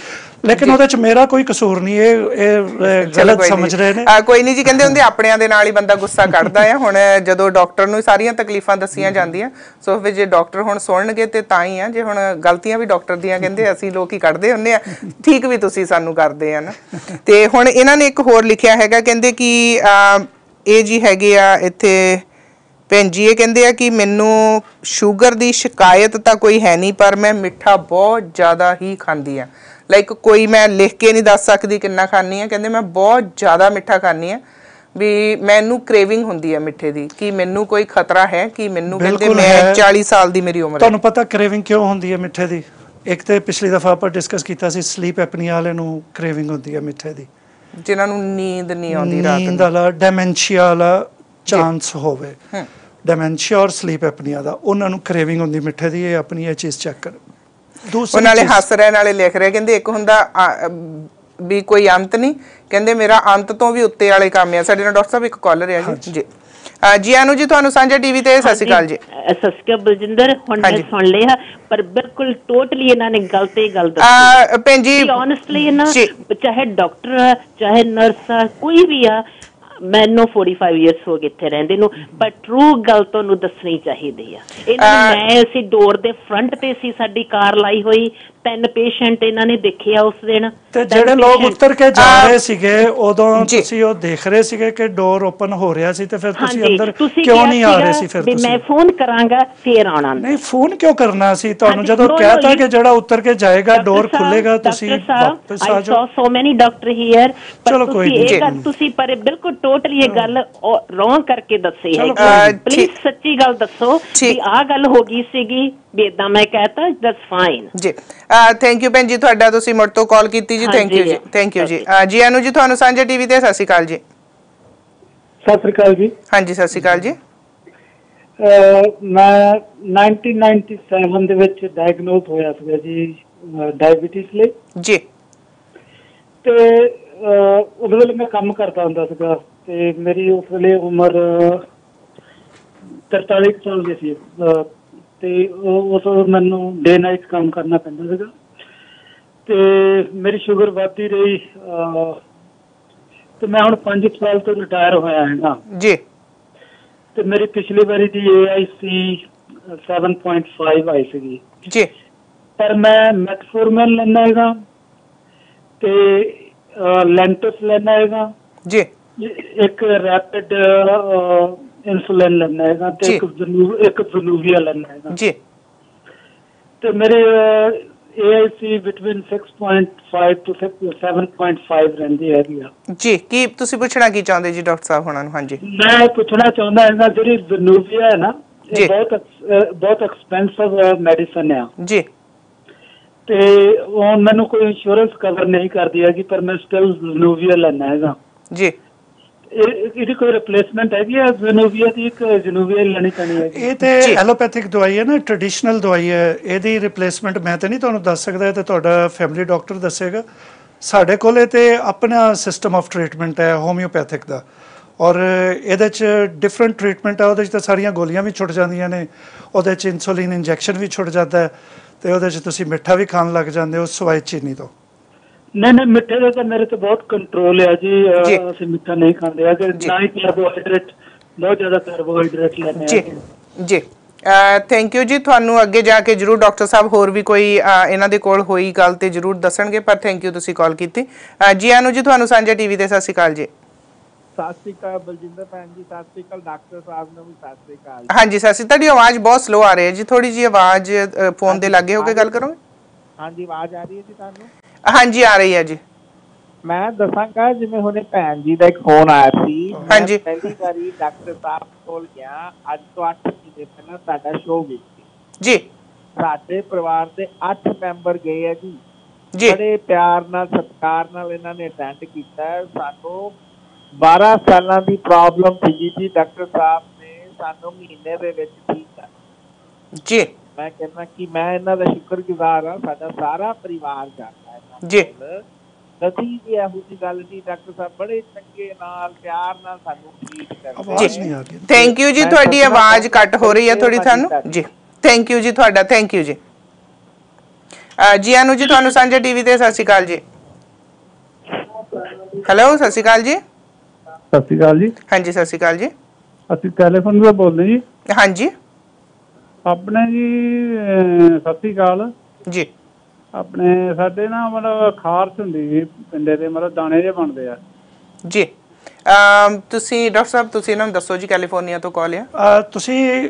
लेकिन उहदे च मेरा कोई कसूर नहीं है, गलत समझ रहे ने। कोई नहीं जी, कहंदे हुंदे अपणियां दे नाल ही बंदा गुस्सा कढदा है। हुण जदों डॉक्टर नूं सारियां तकलीफां दसियां जांदियां, सो फिर जे डॉक्टर हुण सुणनगे ते तां ही आ। जे हुण गलतियां भी डॉक्टर दियां कहंदे असीं लोक ही कढदे हुंदे आ, ठीक भी तुसीं सानूं करदे आ ना। ते हुण इन्हां ने एक होर लिखिया हैगा, कहंदे कि ए जी हैगे आ इत्थे ਭੈਣ ਜੀ ਇਹ ਕਹਿੰਦੇ ਆ कि ਮੈਨੂੰ ਸ਼ੂਗਰ ਦੀ ਸ਼ਿਕਾਇਤ ਤਾਂ ਕੋਈ ਹੈ ਨਹੀਂ, पर मैं ਮਿੱਠਾ बहुत ज़्यादा ही खाँदी हाँ। लाइक कोई मैं लिख के नहीं दस सकती ਕਿੰਨਾ ਖਾਂਦੀ हाँ, ਕਹਿੰਦੇ मैं बहुत ज़्यादा मिठा खाँदी हाँ भी, ਮੈਨੂੰ ਕ੍ਰੇਵਿੰਗ ਹੁੰਦੀ है ਮਿੱਠੇ ਦੀ। कि ਮੈਨੂੰ ਕੋਈ खतरा है कि ਮੈਨੂੰ ਕਹਿੰਦੇ मैं 40 ਸਾਲ ਦੀ ਮੇਰੀ ਉਮਰ। ਤੁਹਾਨੂੰ ਪਤਾ ਕ੍ਰੇਵਿੰਗ ਕਿਉਂ ਹੁੰਦੀ ਹੈ ਮਿੱਠੇ ਦੀ? ਇੱਕ ਤੇ ਪਿਛਲੀ ਦਫਾ ਆਪਾਂ ਡਿਸਕਸ ਕੀਤਾ ਸੀ, ਸਲੀਪ ਐਪਨੀਆ ਵਾਲੇ ਨੂੰ ਕ੍ਰੇਵਿੰਗ ਹੁੰਦੀ ਹੈ ਮਿੱਠੇ ਦੀ, ਜਿਨ੍ਹਾਂ ਨੂੰ ਨੀਂਦ ਨਹੀਂ ਆਉਂਦੀ ਰਾਤ ਨੂੰ, ਨੀਂਦ ਵਾਲਾ ਡੈਮੈਂਸ਼ੀਆ ਵਾਲਾ ਚਾਂਸ ਹੋਵੇ, ਡੈਮੈਂਸ਼ੀਆ और ਸਲੀਪ ਐਪਨੀਆ ਦਾ, ਉਹਨਾਂ ਨੂੰ ਕ੍ਰੇਵਿੰਗ ਹੁੰਦੀ ਮਿੱਠੇ ਦੀ। ਇਹ ਆਪਣੀ ਇਹ ਚੀਜ਼ ਚੈੱਕ ਕਰ। ਦੂਸਰੀ ਨਾਲੇ ਹੱਸ ਰਹੇ ਨਾਲੇ ਲਿਖ ਰਹੇ, ਕਹਿੰਦੇ ਇੱਕ ਹੁੰਦਾ ਵੀ ਕੋਈ ਅੰਤ ਨਹੀਂ, ਕਹਿੰਦੇ ਮੇਰਾ ਅੰਤ ਤੋਂ ਵੀ ਉੱਤੇ ਵਾਲੇ ਕੰਮ ਆ। ਸਾਡੇ ਨਾਲ ਡਾਕਟਰ ਸਾਹਿਬ ਇੱਕ ਕਾਲਰ ਆ ਜੀ। ਜੀ ਜੀ ਆਨੂ ਜੀ, ਤੁਹਾਨੂੰ ਸਾਂਝਾ ਟੀਵੀ ਤੇ ਸਤਿ ਸ਼੍ਰੀ ਅਕਾਲ ਜੀ। ਸਤਿ ਸ਼੍ਰੀ ਅਕਾਲ ਬਲਜਿੰਦਰ, ਹੁਣ ਮੈਂ ਸੁਣ ਲਿਆ ਪਰ ਬਿਲਕੁਲ ਟੋਟਲੀ ਇਹਨਾਂ ਨੇ ਗਲਤ ਹੀ ਗੱਲ ਦੱਸੀ। ਭੈਣ ਜੀ ਓਨੈਸਟਲੀ ਇਹਨਾਂ ਚਾਹੇ ਡਾਕਟਰ ਆ ਚਾਹੇ ਨਰਸ ਆ ਕੋਈ ਵੀ ਆ, ਮੈਨੂੰ 45 ਇਅਰਸ ਹੋ ਗਏ ਇੱਥੇ ਰਹਿੰਦੇ ਨੂੰ, ਪਰ ਟਰੂ ਗੱਲ ਤੁਹਾਨੂੰ ਦੱਸਣੀ ਚਾਹੀਦੀ ਆ। ਇਹਨਾਂ ਮੈਂ ਅਸੀਂ ਡੋਰ ਦੇ ਫਰੰਟ ਤੇ ਸੀ, ਸਾਡੀ ਕਾਰ ਲਾਈ ਹੋਈ, 3 ਪੇਸ਼ੈਂਟ ਇਹਨਾਂ ਨੇ ਦੇਖਿਆ ਉਸ ਦਿਨ। ਤੇ ਜਿਹੜੇ ਲੋਕ ਉੱਤਰ ਕੇ ਜਾ ਰਹੇ ਸੀਗੇ ਉਦੋਂ ਤੁਸੀਂ ਉਹ ਦੇਖ ਰਹੇ ਸੀਗੇ ਕਿ ਡੋਰ ਓਪਨ ਹੋ ਰਿਹਾ ਸੀ, ਤੇ ਫਿਰ ਤੁਸੀਂ ਅੰਦਰ ਕਿਉਂ ਨਹੀਂ ਆ ਰਹੇ ਸੀ? ਫਿਰ ਤੁਸੀਂ ਮੈਂ ਫੋਨ ਕਰਾਂਗਾ ਫੇਰ ਆਉਣਾ ਨਹੀਂ, ਫੋਨ ਕਿਉਂ ਕਰਨਾ ਸੀ ਤੁਹਾਨੂੰ? ਜਦੋਂ ਕਹਿਤਾ ਕਿ ਜਿਹੜਾ ਉੱਤਰ ਕੇ ਜਾਏਗਾ ਡੋਰ ਖੁੱਲੇਗਾ, ਤੁਸੀਂ ਵਾਪਸ ਆ ਜਾਓ। ਸੋ ਮੈਨੀ ਡਾਕਟਰ ਹੀਅਰ, ਪਰ ਤੁਸੀਂ ਇਹ ਗੱਲ ਤੁਸੀਂ ਪਰ ਬਿਲਕੁਲ ਟੋਟਲੀ ਇਹ ਗੱਲ ਰੋਂਗ ਕਰਕੇ ਦੱਸੀ ਹੈ। ਪਲੀਜ਼ ਸੱਚੀ ਗੱਲ ਦੱਸੋ ਕਿ ਆਹ ਗੱਲ ਹੋ ਗਈ ਸੀਗੀ ਬੇਦਾਂ, ਮੈਂ ਕਹਤਾ ਦਟਸ ਫਾਈਨ ਜੀ। ਥੈਂਕ ਯੂ ਭੈਣ ਜੀ, ਤੁਹਾਡਾ ਤੁਸੀਂ ਮੁੜ ਤੋਂ ਕਾਲ ਕੀਤੀ ਜੀ। ਥੈਂਕ ਯੂ ਜੀ, ਥੈਂਕ ਯੂ ਜੀ। ਜੀ ਆਨੂ ਜੀ, ਤੁਹਾਨੂੰ ਸਾਂਝਾ ਟੀਵੀ ਤੇ ਸਤਿ ਸ਼੍ਰੀ ਅਕਾਲ ਜੀ। ਸਤਿ ਸ਼੍ਰੀ ਅਕਾਲ ਜੀ। ਹਾਂਜੀ ਸਤਿ ਸ਼੍ਰੀ ਅਕਾਲ ਜੀ। ਮੈਂ 1997 ਦੇ ਵਿੱਚ ਡਾਇਗਨੋਸ ਹੋਇਆ ਸੀਗਾ ਜੀ ਡਾਇਬੀਟਿਸ ਲਈ ਜੀ। ਤੇ ਉਦੋਂ ਵੇਲੇ ਮੈਂ ਕੰਮ ਕਰਦਾ ਹੁੰਦਾ ਸੀਗਾ, ਤੇ ਮੇਰੀ ਉਸ ਵੇਲੇ ਉਮਰ 43 ਸਾਲ ਦੀ ਸੀ, ਤੇ ਉਸ ਮੈਨੂੰ ਡੇ ਨਾਈਟ ਕੰਮ ਕਰਨਾ ਪੈਂਦਾ ਸੀਗਾ। ਤੇ ਮੇਰੀ ਸ਼ੂਗਰ ਵੱਧਦੀ ਰਹੀ, ਤੇ ਮੈਂ ਹੁਣ 5 ਸਾਲ ਤੋਂ ਰਿਟਾਇਰ ਹੋਇਆ ਹੈਗਾ ਜੀ। ਤੇ ਮੇਰੀ ਪਿਛਲੀ ਵਾਰੀ ਦੀ AIC 7.5 ਆਈ ਸੀਗੀ ਜੀ, ਪਰ ਮੈਂ ਮੈਟਫੋਰਮਨ ਲੈਣਾ ਹੈਗਾ ਤੇ ਲੈਂਟਸ ਲੈਣਾ ਹੈਗਾ ਜੀ, ਇੱਕ ਰੈਪਿਡ इंसुलिन लेना है ते एक जुनूबिया लेना है जी। तो मेरे AIC बिटवीन 6.5 टू 7.5 रहंदी है जी। की ਤੁਸੀਂ ਪੁੱਛਣਾ ਕੀ ਚਾਹੁੰਦੇ ਜੀ ਡਾਕਟਰ ਸਾਹਿਬ ਹੁਣਾਂ ਨੂੰ? ਹਾਂਜੀ ਮੈਂ ਪੁੱਛਣਾ ਚਾਹੁੰਦਾ ਹਾਂ ਜਿਹੜੀ ਜ਼ਨੂਬੀਆ ਹੈ ਨਾ, ਇਹ ਬਹੁਤ ਐਕਸਪੈਂਸਿਵ ਮੈਡੀਸਨ ਹੈ ਜੀ, ਤੇ ਉਹ ਮੈਨੂੰ ਕੋਈ ਇੰਸ਼ੋਰੈਂਸ ਕਵਰ ਨਹੀਂ ਕਰਦੀ ਹੈਗੀ, ਪਰ ਮੈਂ ਸਟਿਲ ਜ਼ਨੂਬੀਆ ਲੈਣਾ ਹੈਗਾ ਜੀ। ਇਹਦੀ ਕੋਈ ਰਿਪਲੇਸਮੈਂਟ ਹੈਗੀ ਆ ਜ਼ਨੂਬੀਆ ਦੀ? ਇੱਕ ਜ਼ਨੂਬੀਆ ਲੈਣੀ ਪੈਣੀ ਹੈ। ਇਹ ਤੇ ਐਲੋਪੈਥਿਕ ਦਵਾਈ ਹੈ ਨਾ, ਟ੍ਰੈਡੀਸ਼ਨਲ ਦਵਾਈ ਹੈ, ਇਹਦੀ ਰਿਪਲੇਸਮੈਂਟ ਮੈਂ ਤੇ ਨਹੀਂ ਤੁਹਾਨੂੰ ਦੱਸ ਸਕਦਾ, ਤੇ ਤੁਹਾਡਾ ਫੈਮਿਲੀ ਡਾਕਟਰ ਦੱਸੇਗਾ। ਸਾਡੇ ਕੋਲੇ ਤੇ ਆਪਣਾ ਸਿਸਟਮ ਆਫ ਟ੍ਰੀਟਮੈਂਟ ਹੈ ਹੋਮਿਓਪੈਥਿਕ ਦਾ, ਔਰ ਇਹਦੇ 'ਚ ਡਿਫਰੈਂਟ ਟ੍ਰੀਟਮੈਂਟ ਆ। ਉਹਦੇ 'ਚ ਤਾਂ ਸਾਰੀਆਂ ਗੋਲੀਆਂ ਵੀ ਛੁੱਟ ਜਾਂਦੀਆਂ ਨੇ, ਉਹਦੇ 'ਚ ਇਨਸੂਲਿਨ ਇੰਜੈਕਸ਼ਨ ਵੀ ਛੁੱਟ ਜਾਂਦਾ, ਤੇ ਉਹਦੇ 'ਚ ਤੁਸੀਂ ਮਿੱਠਾ ਵੀ ਖਾਣ ਲੱਗ ਜਾਂਦੇ ਹੋ ਸਵਾਈ ਚੀਨੀ ਤੋਂ। नहीं नहीं मिठे का तो मेरे तो बहुत कंट्रोल है जी, ऐसे मिठा नहीं खाते, अगर ना ही कार्बोहाइड्रेट बहुत ज़्यादा कार्बोहाइड्रेट लेने जी जी। थैंक यू जी, थानू अगे जाके जरूर डॉक्टर साहब होर भी कोई इन्हां दे कोल होई गल ते जरूर दसणगे, पर थैंक यू तुसीं कॉल कीती। जी आनू जी, थानू सांझा टीवी ते सत श्री अकाल जी। ਸਤਿ ਸ਼੍ਰੀ ਅਕਾਲ ਬਲਜਿੰਦਰ ਭੈਣ ਜੀ, ਸਤਿ ਸ਼੍ਰੀ ਅਕਾਲ ਡਾਕਟਰ ਸਾਹਿਬ ਨੂੰ ਵੀ ਸਤਿ ਸ਼੍ਰੀ ਅਕਾਲ। ਹਾਂਜੀ ਸਤਿ ਸ਼੍ਰੀ ਅਕਾਲ ਜੀ। ਆਵਾਜ਼ ਬਹੁਤ ਸਲੋ ਆ ਰਹੀ ਹੈ ਜੀ, ਥੋੜੀ ਜੀ ਆਵਾਜ਼ ਫੋਨ ਦੇ ਲਾਗੇ ਹੋ ਕੇ ਗੱਲ ਕਰੋਗੇ? ਹਾਂਜੀ ਆਵਾਜ਼ ਆ ਰਹੀ ਹੈ ਜੀ ਤੁਹਾਨੂੰ? ਹਾਂਜੀ ਆ ਰਹੀ ਹੈ ਜੀ। ਮੈਂ ਦੱਸਾਂਗਾ ਜਿਵੇਂ ਹੁਣੇ ਭੈਣ ਜੀ ਦਾ ਇੱਕ ਫੋਨ ਆਇਆ ਸੀ। ਹਾਂਜੀ ਪਹਿਲੀ ਵਾਰੀ ਡਾਕਟਰ ਸਾਹਿਬ ਕੋਲ ਗਿਆ ਅੱਜ ਤੋਂ 8 ਮਹੀਨੇ ਪਹਿਲਾਂ ਸਾਡਾ ਸ਼ੋਅ ਵਿੱਚ ਜੀ। ਸਾਡੇ ਪਰਿਵਾਰ ਦੇ 8 ਮੈਂਬਰ ਗਏ ਆ ਜੀ, ਬੜੇ ਪਿਆਰ ਨਾਲ ਸਤਿਕਾਰ ਨਾਲ ਇਹਨਾਂ ਨੇ ਅਟੈਂਡ ਕੀਤਾ। ਸਾਨੂੰ 12 ਸਾਲਾਂ ਦੀ ਪ੍ਰੋਬਲਮ ਸੀ ਜੀ, ਡਾਕਟਰ ਸਾਹਿਬ ਨੇ ਸਾਨੂੰ ਮਹੀਨੇ ਦੇ ਵਿੱਚ ਠੀਕ ਕਰ ਜੀ। ਮੈਂ ਕਹਿੰਦਾ ਕਿ ਮੈਂ ਇਹਨਾਂ ਦਾ ਸ਼ੁਕਰਗੁਜ਼ਾਰ ਹਾਂ, ਸਾਡਾ ਸਾਰਾ ਪਰਿਵਾਰ ਜਾਂਦਾ ਹੈ ਜੀ। ਅਸੀਂ ਜੀ ਇਹੋ ਜਿਹੀ ਗੱਲ ਨਹੀਂ, ਡਾਕਟਰ ਸਾਹਿਬ ਬੜੇ ਚੰਗੇ ਨਾਲ ਪਿਆਰ ਨਾਲ ਸਾਨੂੰ ਠੀਕ ਕਰਦੇ। ਥੈਂਕ ਯੂ ਜੀ, ਤੁਹਾਡੀ ਆਵਾਜ਼ ਕੱਟ ਹੋ ਰਹੀ ਹੈ ਥੋੜੀ ਸਾਨੂੰ ਜੀ। ਥੈਂਕ ਯੂ ਜੀ ਤੁਹਾਡਾ, ਥੈਂਕ ਯੂ ਜੀ। ਜੀ ਅਨੂ ਜੀ ਤੁਹਾਨੂੰ ਸਾਂਝਾ ਟੀਵੀ ਤੇ ਸਤਿ ਸ਼੍ਰੀ ਅਕਾਲ ਜੀ। ਹੈਲੋ ਸਤਿ ਸ਼੍ਰੀ ਅਕਾਲ ਜੀ। ਸਤਿ ਸ਼੍ਰੀ ਅਕਾਲ ਜੀ। ਹਾਂਜੀ ਸਤਿ ਸ਼੍ਰੀ ਅਕਾਲ ਜੀ। ਅਸੀਂ ਟੈਲੀਫੋਨ ਤੋਂ ਬੋਲਦੇ ਜੀ। ਹਾਂਜੀ ਆਪਣੇ ਜੀ ਸਤਿ ਸ਼੍ਰੀ ਅਕਾਲ ਜੀ। ਆਪਣੇ ਸਾਡੇ ਨਾ ਮਤਲਬ ਖਾਰਸ਼ ਹੁੰਦੀ ਜੀ ਪਿੰਡੇ ਦੇ, ਮਤਲਬ ਦਾਣੇ ਜੇ ਬਣਦੇ ਆ ਜੀ। ਤੁਸੀਂ ਡਾਕਟਰ ਸਾਹਿਬ ਤੁਸੀਂ ਇਹਨਾਂ ਨੂੰ ਦੱਸੋ ਜੀ, ਕੈਲੀਫੋਰਨੀਆ ਤੋਂ ਕਾਲ ਆ। ਤੁਸੀਂ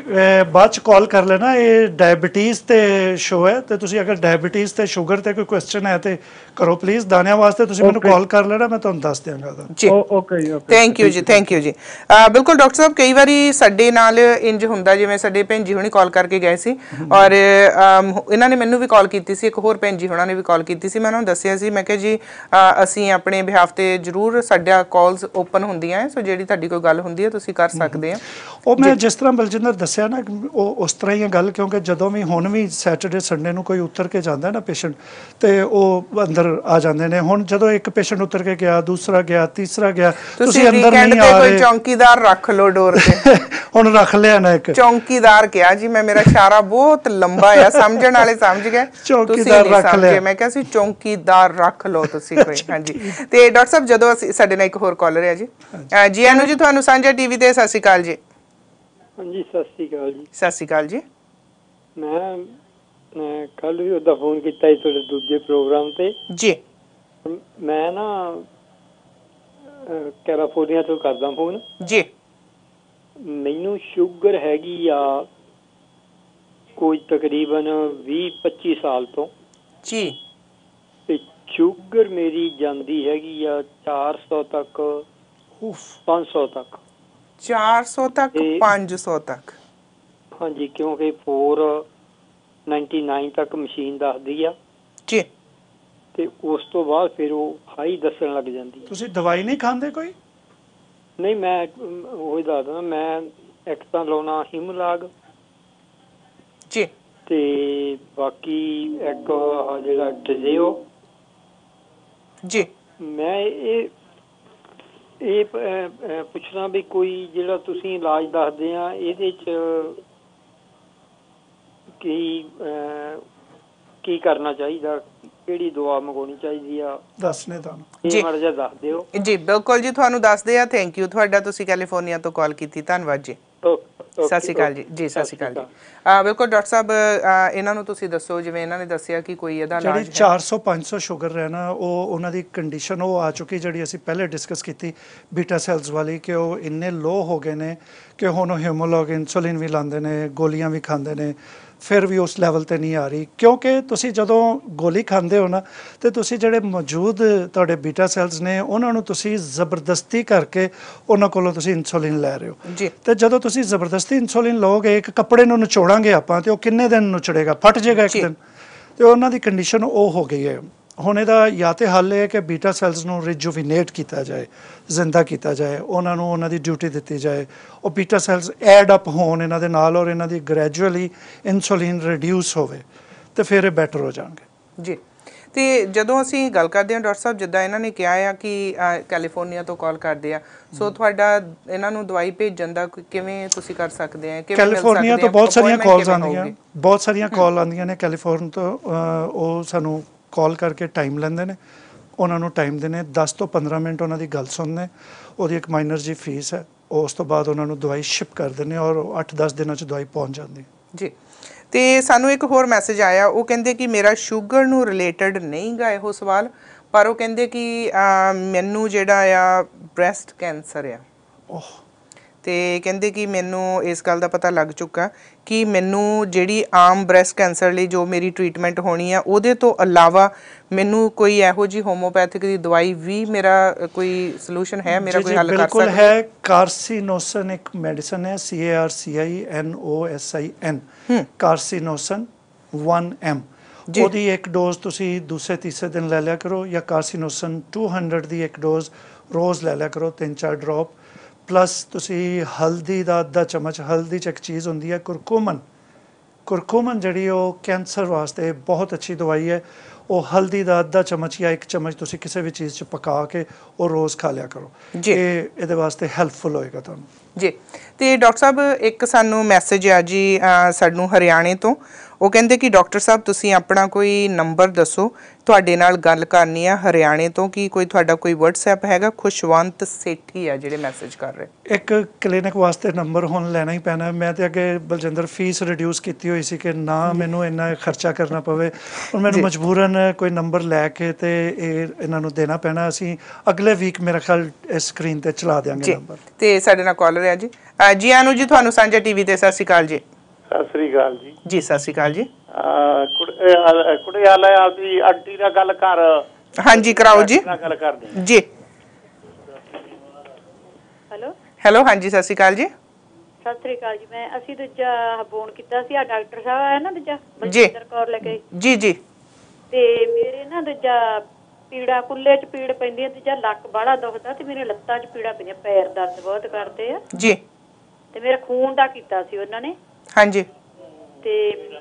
ਬਾਅਦ 'ਚ ਕਾਲ ਕਰ ਲੈਣਾ, ਇਹ ਡਾਇਬਟੀਜ਼ 'ਤੇ ਸ਼ੋਅ ਹੈ ਅਤੇ ਤੁਸੀਂ ਅਗਰ ਡਾਇਬਟੀਜ਼ ਅਤੇ ਸ਼ੂਗਰ 'ਤੇ ਕੋਈ ਕੁਐਸਚਨ ਹੈ ਤਾਂ ਕਰੋ ਪਲੀਜ਼। ਦਾਣਿਆਂ ਵਾਸਤੇ ਤੁਸੀਂ ਮੈਨੂੰ ਕਾਲ ਕਰ ਲੈਣਾ, ਮੈਂ ਤੁਹਾਨੂੰ ਦੱਸ ਦਿਆਂਗਾ ਜੀ। ਓਕੇ ਜੀ, ਥੈਂਕ ਯੂ ਜੀ, ਥੈਂਕ ਯੂ ਜੀ। ਬਿਲਕੁਲ ਡਾਕਟਰ ਸਾਹਿਬ ਕਈ ਵਾਰੀ ਸਾਡੇ ਨਾਲ ਇੰਜ ਹੁੰਦਾ, ਜਿਵੇਂ ਸਾਡੇ ਭੈਣ ਜੀ ਹੁਣੀ ਕਾਲ ਕਰਕੇ ਗਏ ਸੀ ਔਰ ਇਹਨਾਂ ਨੇ ਮੈਨੂੰ ਵੀ ਕਾਲ ਕੀਤੀ ਸੀ, ਇੱਕ ਹੋਰ ਭੈਣ ਜੀ ਉਹਨਾਂ ਨੇ ਵੀ ਕਾਲ ਕੀਤੀ ਸੀ। ਮੈਂ ਉਹਨਾਂ ਨੂੰ ਦੱਸਿਆ ਸੀ, ਮੈਂ ਕਿਹਾ ਜੀ ਅਸੀਂ ਆਪਣੇ ਬਿਹਾਫ 'ਤੇ ਜ਼ਰੂਰ ਸਾਡਾ ਕਾਲਸ ਓਪਨ ਹੁੰਦੀਆਂ ਹੈ, ਸੋ ਜਿਹੜੀ ਤੁਹਾਡੀ ਕੋਈ ਗੱਲ ਹੁੰਦੀ ਹੈ ਤੁਸੀਂ ਕਰ ਸਕਦੇ ਆ। ਉਹ ਮੈਂ ਜਿਸ ਤਰ੍ਹਾਂ ਬਲਜਿੰਦਰ ਦੱਸਿਆ ਨਾ, ਉਹ ਉਸ ਤਰ੍ਹਾਂ ਹੀ ਆ ਗੱਲ, ਕਿਉਂਕਿ ਜਦੋਂ ਵੀ ਹੁਣ ਵੀ ਸੈਟਰਡੇ ਸੰਡੇ ਨੂੰ ਕੋਈ ਉਤਰ ਕੇ ਜਾਂਦਾ ਨਾ ਪੇਸ਼ੈਂਟ, ਤੇ ਉਹ ਅੰਦਰ ਆ ਜਾਂਦੇ ਨੇ। ਹੁਣ ਜਦੋਂ ਇੱਕ ਪੇਸ਼ੈਂਟ ਉਤਰ ਕੇ ਗਿਆ, ਦੂਸਰਾ ਗਿਆ, ਤੀਸਰਾ ਗਿਆ, ਤੁਸੀਂ ਅੰਦਰ ਨਹੀਂ ਆ ਰਹੇ। ਕੋਈ ਚੌਂਕੀਦਾਰ ਰੱਖ ਲਓ ਡੋਰ ਤੇ, ਹੁਣ ਰੱਖ ਲਿਆ ਨਾ ਇੱਕ ਚੌਂਕੀਦਾਰ ਕਿਹਾ ਜੀ ਮੈਂ, ਮੇਰਾ ਇਸ਼ਾਰਾ ਬਹੁਤ ਲੰਬਾ ਆ, ਸਮਝਣ ਵਾਲੇ ਸਮਝ ਗਏ, ਚੌਂਕੀਦਾਰ ਰੱਖ ਲਿਆ। ਮੈਂ ਕਿਹਾ ਸੀ ਚੌਂਕੀਦਾਰ ਰੱਖ ਲਓ ਤੁਸੀਂ ਕੋਈ। ਹਾਂਜੀ ਤੇ ਡਾਕਟਰ ਸਾਹਿਬ ਜਦੋਂ ਅਸੀਂ ਸਾਡੇ ਨਾਲ ਇੱਕ ਹੋਰ ਕਾਲਰ ਹੈ ਜੀ। ਜੀ ਅਨੂ ਜੀ ਤੁਹਾਨੂੰ ਸਾਂਝਾ ਟੀਵੀ ਤੇ ਸਤਿ ਸ਼੍ਰੀ ਅਕਾਲ ਜੀ। ਹਾਂਜੀ ਸਤਿ ਸ਼੍ਰੀ ਅਕਾਲ ਜੀ। ਸਤਿ ਸ਼੍ਰੀ ਅਕਾਲ ਜੀ। ਮੈਂ ਕੱਲ ਵੀ ਉਹਦਾ ਫੋਨ ਕੀਤਾ ਸੀ ਤੁਹਾਡੇ ਦੂਜੇ ਪ੍ਰੋਗਰਾਮ ਤੇ ਜੀ। ਮੈਂ ਨਾ ਕੈਲੀਫੋਰਨੀਆ ਤੋਂ ਕਰਦਾ ਫੋਨ ਜੀ। ਮੈਨੂੰ ਸ਼ੂਗਰ ਹੈਗੀ ਆ ਕੋਈ ਤਕਰੀਬਨ 20-25 ਸਾਲ ਤੋਂ ਜੀ। ਤੇ ਸ਼ੂਗਰ ਮੇਰੀ ਜਾਂਦੀ ਹੈਗੀ ਆ 400 ਤੱਕ 500 ਤੱਕ 400 ਤੱਕ 500 ਤੱਕ। ਹਾਂਜੀ ਕਿਉਂਕਿ 499 ਤੱਕ ਮਸ਼ੀਨ ਦੱਸਦੀ ਆ ਜੀ, ਤੇ ਉਸ ਤੋਂ ਬਾਅਦ ਫਿਰ ਉਹ ਹਾਈ ਦੱਸਣ ਲੱਗ ਜਾਂਦੀ ਹੈ। ਤੁਸੀਂ ਦਵਾਈ ਨਹੀਂ ਖਾਂਦੇ ਕੋਈ? ਨਹੀਂ ਮੈਂ ਉਹੀ ਦੱਸਦਾ, ਮੈਂ ਇੱਕ ਤਾਂ ਲਾਉਣਾ ਹਿਮਲਾਗ ਜੀ, ਤੇ ਬਾਕੀ ਇੱਕ ਜਿਹੜਾ ਡਿਜ਼ੇਓ ਜੀ। ਮੈਂ ਇਹ ਪੁੱਛਣਾ ਵੀ ਕੋਈ ਜਿਹੜਾ ਤੁਸੀਂ ਇਲਾਜ ਦੱਸਦੇ ਆ ਇਹਦੇ ਚ ਕੀ ਕਰਨਾ ਚਾਹੀਦਾ, ਕਿਹੜੀ ਦਵਾ ਮੰਗਾਉਣੀ ਚਾਹੀਦੀ ਆ, ਦੱਸਨੇ ਤੁਹਾਨੂੰ ਜੀ ਮਰਜ਼ਾ ਦੱਸ ਦਿਓ ਜੀ। ਬਿਲਕੁਲ ਜੀ ਤੁਹਾਨੂੰ ਦੱਸਦੇ ਆ। ਥੈਂਕ ਯੂ ਤੁਹਾਡਾ, ਤੁਸੀਂ ਕੈਲੀਫੋਰਨੀਆ ਤੋਂ ਕਾਲ ਕੀਤੀ, ਧੰਨਵਾਦ ਜੀ। ਸਤਿ ਸ਼੍ਰੀ ਅਕਾਲ ਜੀ। ਜੀ ਸਤਿ ਸ਼੍ਰੀ ਅਕਾਲ ਜੀ। ਬਿਲਕੁਲ ਡਾਕਟਰ ਸਾਹਿਬ ਇਹਨਾਂ ਨੂੰ ਤੁਸੀਂ ਦੱਸੋ, ਜਿਵੇਂ ਇਹਨਾਂ ਨੇ ਦੱਸਿਆ ਕਿ ਕੋਈ ਇਹਦਾ ਇਲਾਜ ਹੈ। ਜਿਹੜੀ 400-500 ਸ਼ੂਗਰ ਰਹਿਣਾ, ਉਹ ਉਹਨਾਂ ਦੀ ਕੰਡੀਸ਼ਨ ਉਹ ਆ ਚੁੱਕੀ ਜਿਹੜੀ ਅਸੀਂ ਪਹਿਲੇ ਡਿਸਕਸ ਕੀਤੀ ਬੀਟਾ ਸੈਲਸ ਵਾਲੀ, ਕਿ ਉਹ ਇੰਨੇ ਲੋ ਹੋ ਗਏ ਨੇ ਕਿ ਹੁਣ ਉਹ ਹਿਊਮੋਲੋਗ ਇਨਸੂਲਿਨ ਵੀ ਲਾਉਂਦੇ ਨੇ, ਗੋਲੀਆਂ ਵੀ ਖਾਂਦੇ ਨੇ, ਫਿਰ ਵੀ ਉਸ ਲੈਵਲ 'ਤੇ ਨਹੀਂ ਆ ਰਹੀ। ਕਿਉਂਕਿ ਤੁਸੀਂ ਜਦੋਂ ਗੋਲੀ ਖਾਂਦੇ ਹੋ ਨਾ, ਤਾਂ ਤੁਸੀਂ ਜਿਹੜੇ ਮੌਜੂਦ ਤੁਹਾਡੇ ਬੀਟਾ ਸੈਲਸ ਨੇ ਉਹਨਾਂ ਨੂੰ ਤੁਸੀਂ ਜ਼ਬਰਦਸਤੀ ਕਰਕੇ ਉਹਨਾਂ ਕੋਲੋਂ ਤੁਸੀਂ ਇਨਸੂਲਿਨ ਲੈ ਰਹੇ ਹੋ ਜੀ। ਅਤੇ ਜਦੋਂ ਤੁਸੀਂ ਜ਼ਬਰਦਸਤੀ ਇਨਸੂਲਿਨ ਲਓਗੇ, ਇੱਕ ਕੱਪੜੇ ਨੂੰ ਨਚੋੜਾਂਗੇ ਆਪਾਂ, ਅਤੇ ਉਹ ਕਿੰਨੇ ਦਿਨ ਨੁਚੜੇਗਾ, ਫਟ ਜਾਏਗਾ ਇੱਕ ਦਿਨ। ਅਤੇ ਉਹਨਾਂ ਦੀ ਕੰਡੀਸ਼ਨ ਉਹ ਹੋ ਗਈ ਹੈ। ਹੁਣ ਇਹਦਾ ਜਾਂ ਤਾਂ ਹੱਲ ਇਹ ਹੈ ਕਿ ਬੀਟਾ ਸੈਲਸ ਨੂੰ ਰਿਜੂਵੀਨੇਟ ਕੀਤਾ ਜਾਏ, ਜ਼ਿੰਦਾ ਕੀਤਾ ਜਾਏ, ਉਹਨਾਂ ਨੂੰ ਉਹਨਾਂ ਦੀ ਡਿਊਟੀ ਦਿੱਤੀ ਜਾਏ, ਉਹ ਬੀਟਾ ਸੈਲਸ ਐਡ ਅਪ ਹੋਣ ਇਹਨਾਂ ਦੇ ਨਾਲ, ਔਰ ਇਹਨਾਂ ਦੀ ਗ੍ਰੈਜੂਅਲੀ ਇਨਸੂਲਿਨ ਰਿਡਿਊਸ ਹੋਵੇ, ਅਤੇ ਫਿਰ ਇਹ ਬੈਟਰ ਹੋ ਜਾਣਗੇ ਜੀ। ਅਤੇ ਜਦੋਂ ਅਸੀਂ ਗੱਲ ਕਰਦੇ ਹਾਂ ਡਾਕਟਰ ਸਾਹਿਬ, ਜਿੱਦਾਂ ਇਹਨਾਂ ਨੇ ਕਿਹਾ ਆ ਕਿ ਕੈਲੀਫੋਰਨੀਆ ਤੋਂ ਕਾਲ ਕਰਦੇ ਆ, ਸੋ ਤੁਹਾਡਾ ਇਹਨਾਂ ਨੂੰ ਦਵਾਈ ਭੇਜਣ ਦਾ ਕਿਵੇਂ ਤੁਸੀਂ ਕਰ ਸਕਦੇ ਆ? ਕੈਲੀਫੋਰਨੀਆ ਤੋਂ ਬਹੁਤ ਸਾਰੀਆਂ ਕਾਲਸ ਆਉਂਦੀਆਂ, ਬਹੁਤ ਸਾਰੀਆਂ ਕਾਲ ਆਉਂਦੀਆਂ ਨੇ ਕੈਲੀਫੋਰਨੀਆ ਤੋਂ। ਉਹ ਸਾਨੂੰ ਕਾਲ ਕਰਕੇ ਟਾਈਮ ਲੈਂਦੇ ਨੇ, ਉਹਨਾਂ ਨੂੰ ਟਾਈਮ ਦਿੰਦੇ, 10 ਤੋਂ 15 ਮਿੰਟ ਉਹਨਾਂ ਦੀ ਗੱਲ ਸੁਣਦੇ, ਉਹਦੀ ਇੱਕ ਮਾਈਨਰ ਜੀ ਫੀਸ ਹੈ, ਉਸ ਤੋਂ ਬਾਅਦ ਉਹਨਾਂ ਨੂੰ ਦਵਾਈ ਸ਼ਿਪ ਕਰ ਦਿੰਦੇ ਔਰ 8-10 ਦਿਨਾਂ 'ਚ ਦਵਾਈ ਪਹੁੰਚ ਜਾਂਦੀ ਜੀ। ਤੇ ਸਾਨੂੰ ਇੱਕ ਹੋਰ ਮੈਸੇਜ ਆਇਆ, ਉਹ ਕਹਿੰਦੇ ਕਿ ਮੇਰਾ ਸ਼ੂਗਰ ਨੂੰ ਰਿਲੇਟਡ ਨਹੀਂ ਗਾ ਇਹੋ ਸਵਾਲ, पर वो कहंदे कि मैनू जेड़ा आ ब्रेस्ट कैंसर आ तो कहंदे कि मैनू इस गल का पता लग चुका कि मैनू जी आम ब्रैसट कैंसर लिए जो मेरी ट्रीटमेंट होनी है वो तो अलावा मैनू कोई एहो जी होम्योपैथिक की दवाई भी मेरा कोई सलूशन है मेरा कोई हल बिल्कुल है। कार्सिनोसन एक मेडिसिन है CARCINOSN कार्सिनोसन 1 mg ਉਹਦੀ एक डोज ਤੁਸੀਂ दूसरे तीसरे दिन ले लिया करो या कार्सिनोसन 200 ਦੀ एक डोज रोज़ ले लिया करो 3-4 ड्रॉप प्लस ਤੁਸੀਂ हल्दी ਦਾ 1 चम्मच हल्दी ਚ ਇੱਕ ਚੀਜ਼ ਹੁੰਦੀ ਹੈ ਕੁਰਕੁਮਨ ਜਿਹੜੀ ਉਹ ਕੈਂਸਰ ਵਾਸਤੇ बहुत अच्छी दवाई है ਉਹ हल्दी ਦਾ 1 चम्मच या 1 चम्मच ਤੁਸੀਂ ਕਿਸੇ ਵੀ ਚੀਜ਼ ਚ ਪਕਾ ਕੇ ਉਹ रोज़ खा लिया करो ਇਹ ਇਹਦੇ ਵਾਸਤੇ ਹੈਲਪਫੁਲ ਹੋਏਗਾ ਤੁਹਾਨੂੰ जी। तो डॉक्टर साहब एक सानू मैसेज आ जी सानू हरियाणे तो वो कहते कि डॉक्टर साहब तुसी अपना कोई नंबर दसो तुहाडे नाल गल करनी है हरियाणे तो कि कोई तुहाडा कोई व्हाट्सएप हैगा खुशवंत सेठी है जिहड़े मैसेज कर रहे एक क्लिनिक वास्ते नंबर हुण लेना ही पैना मैं तो अगे बलजिंदर फीस रिड्यूस कीती होई सी कि ना मैनू इन्ना खर्चा करना पवे हुण मैनू मजबूरन कोई नंबर लैके ते इन्हां नू देना पैना असीं अगले वीक मेरा ख्याल इस स्क्रीन ते चला देंगे नंबर ते साडे नाल कॉलर जी जी आनु जी थानू सांझा टीवी ते सत श्री अकाल जी। सत श्री अकाल जी। जी सत श्री अकाल जी। कुड़े आला आपदी आंटी नाल गल कर। हां जी कराओ जी गल कर दे जी। हेलो हेलो हां जी सत श्री अकाल जी। सत श्री अकाल जी मैं असि दूजा फोन कीता सी डॉक्टर साहब है ना दूजा बलविंदर कौर लेके जी जी ते मेरे ना दूजा पीड़ा कुल्ले च पीड़ पैंदी है दूजा लक्क बड़ा दुखदा ते मेरे लत्तां च पीड़ा पैंदी पैर दर्द बहुत करदे आ जी ते मेरा खून दा कीता सी उन्हां ने हां जी ते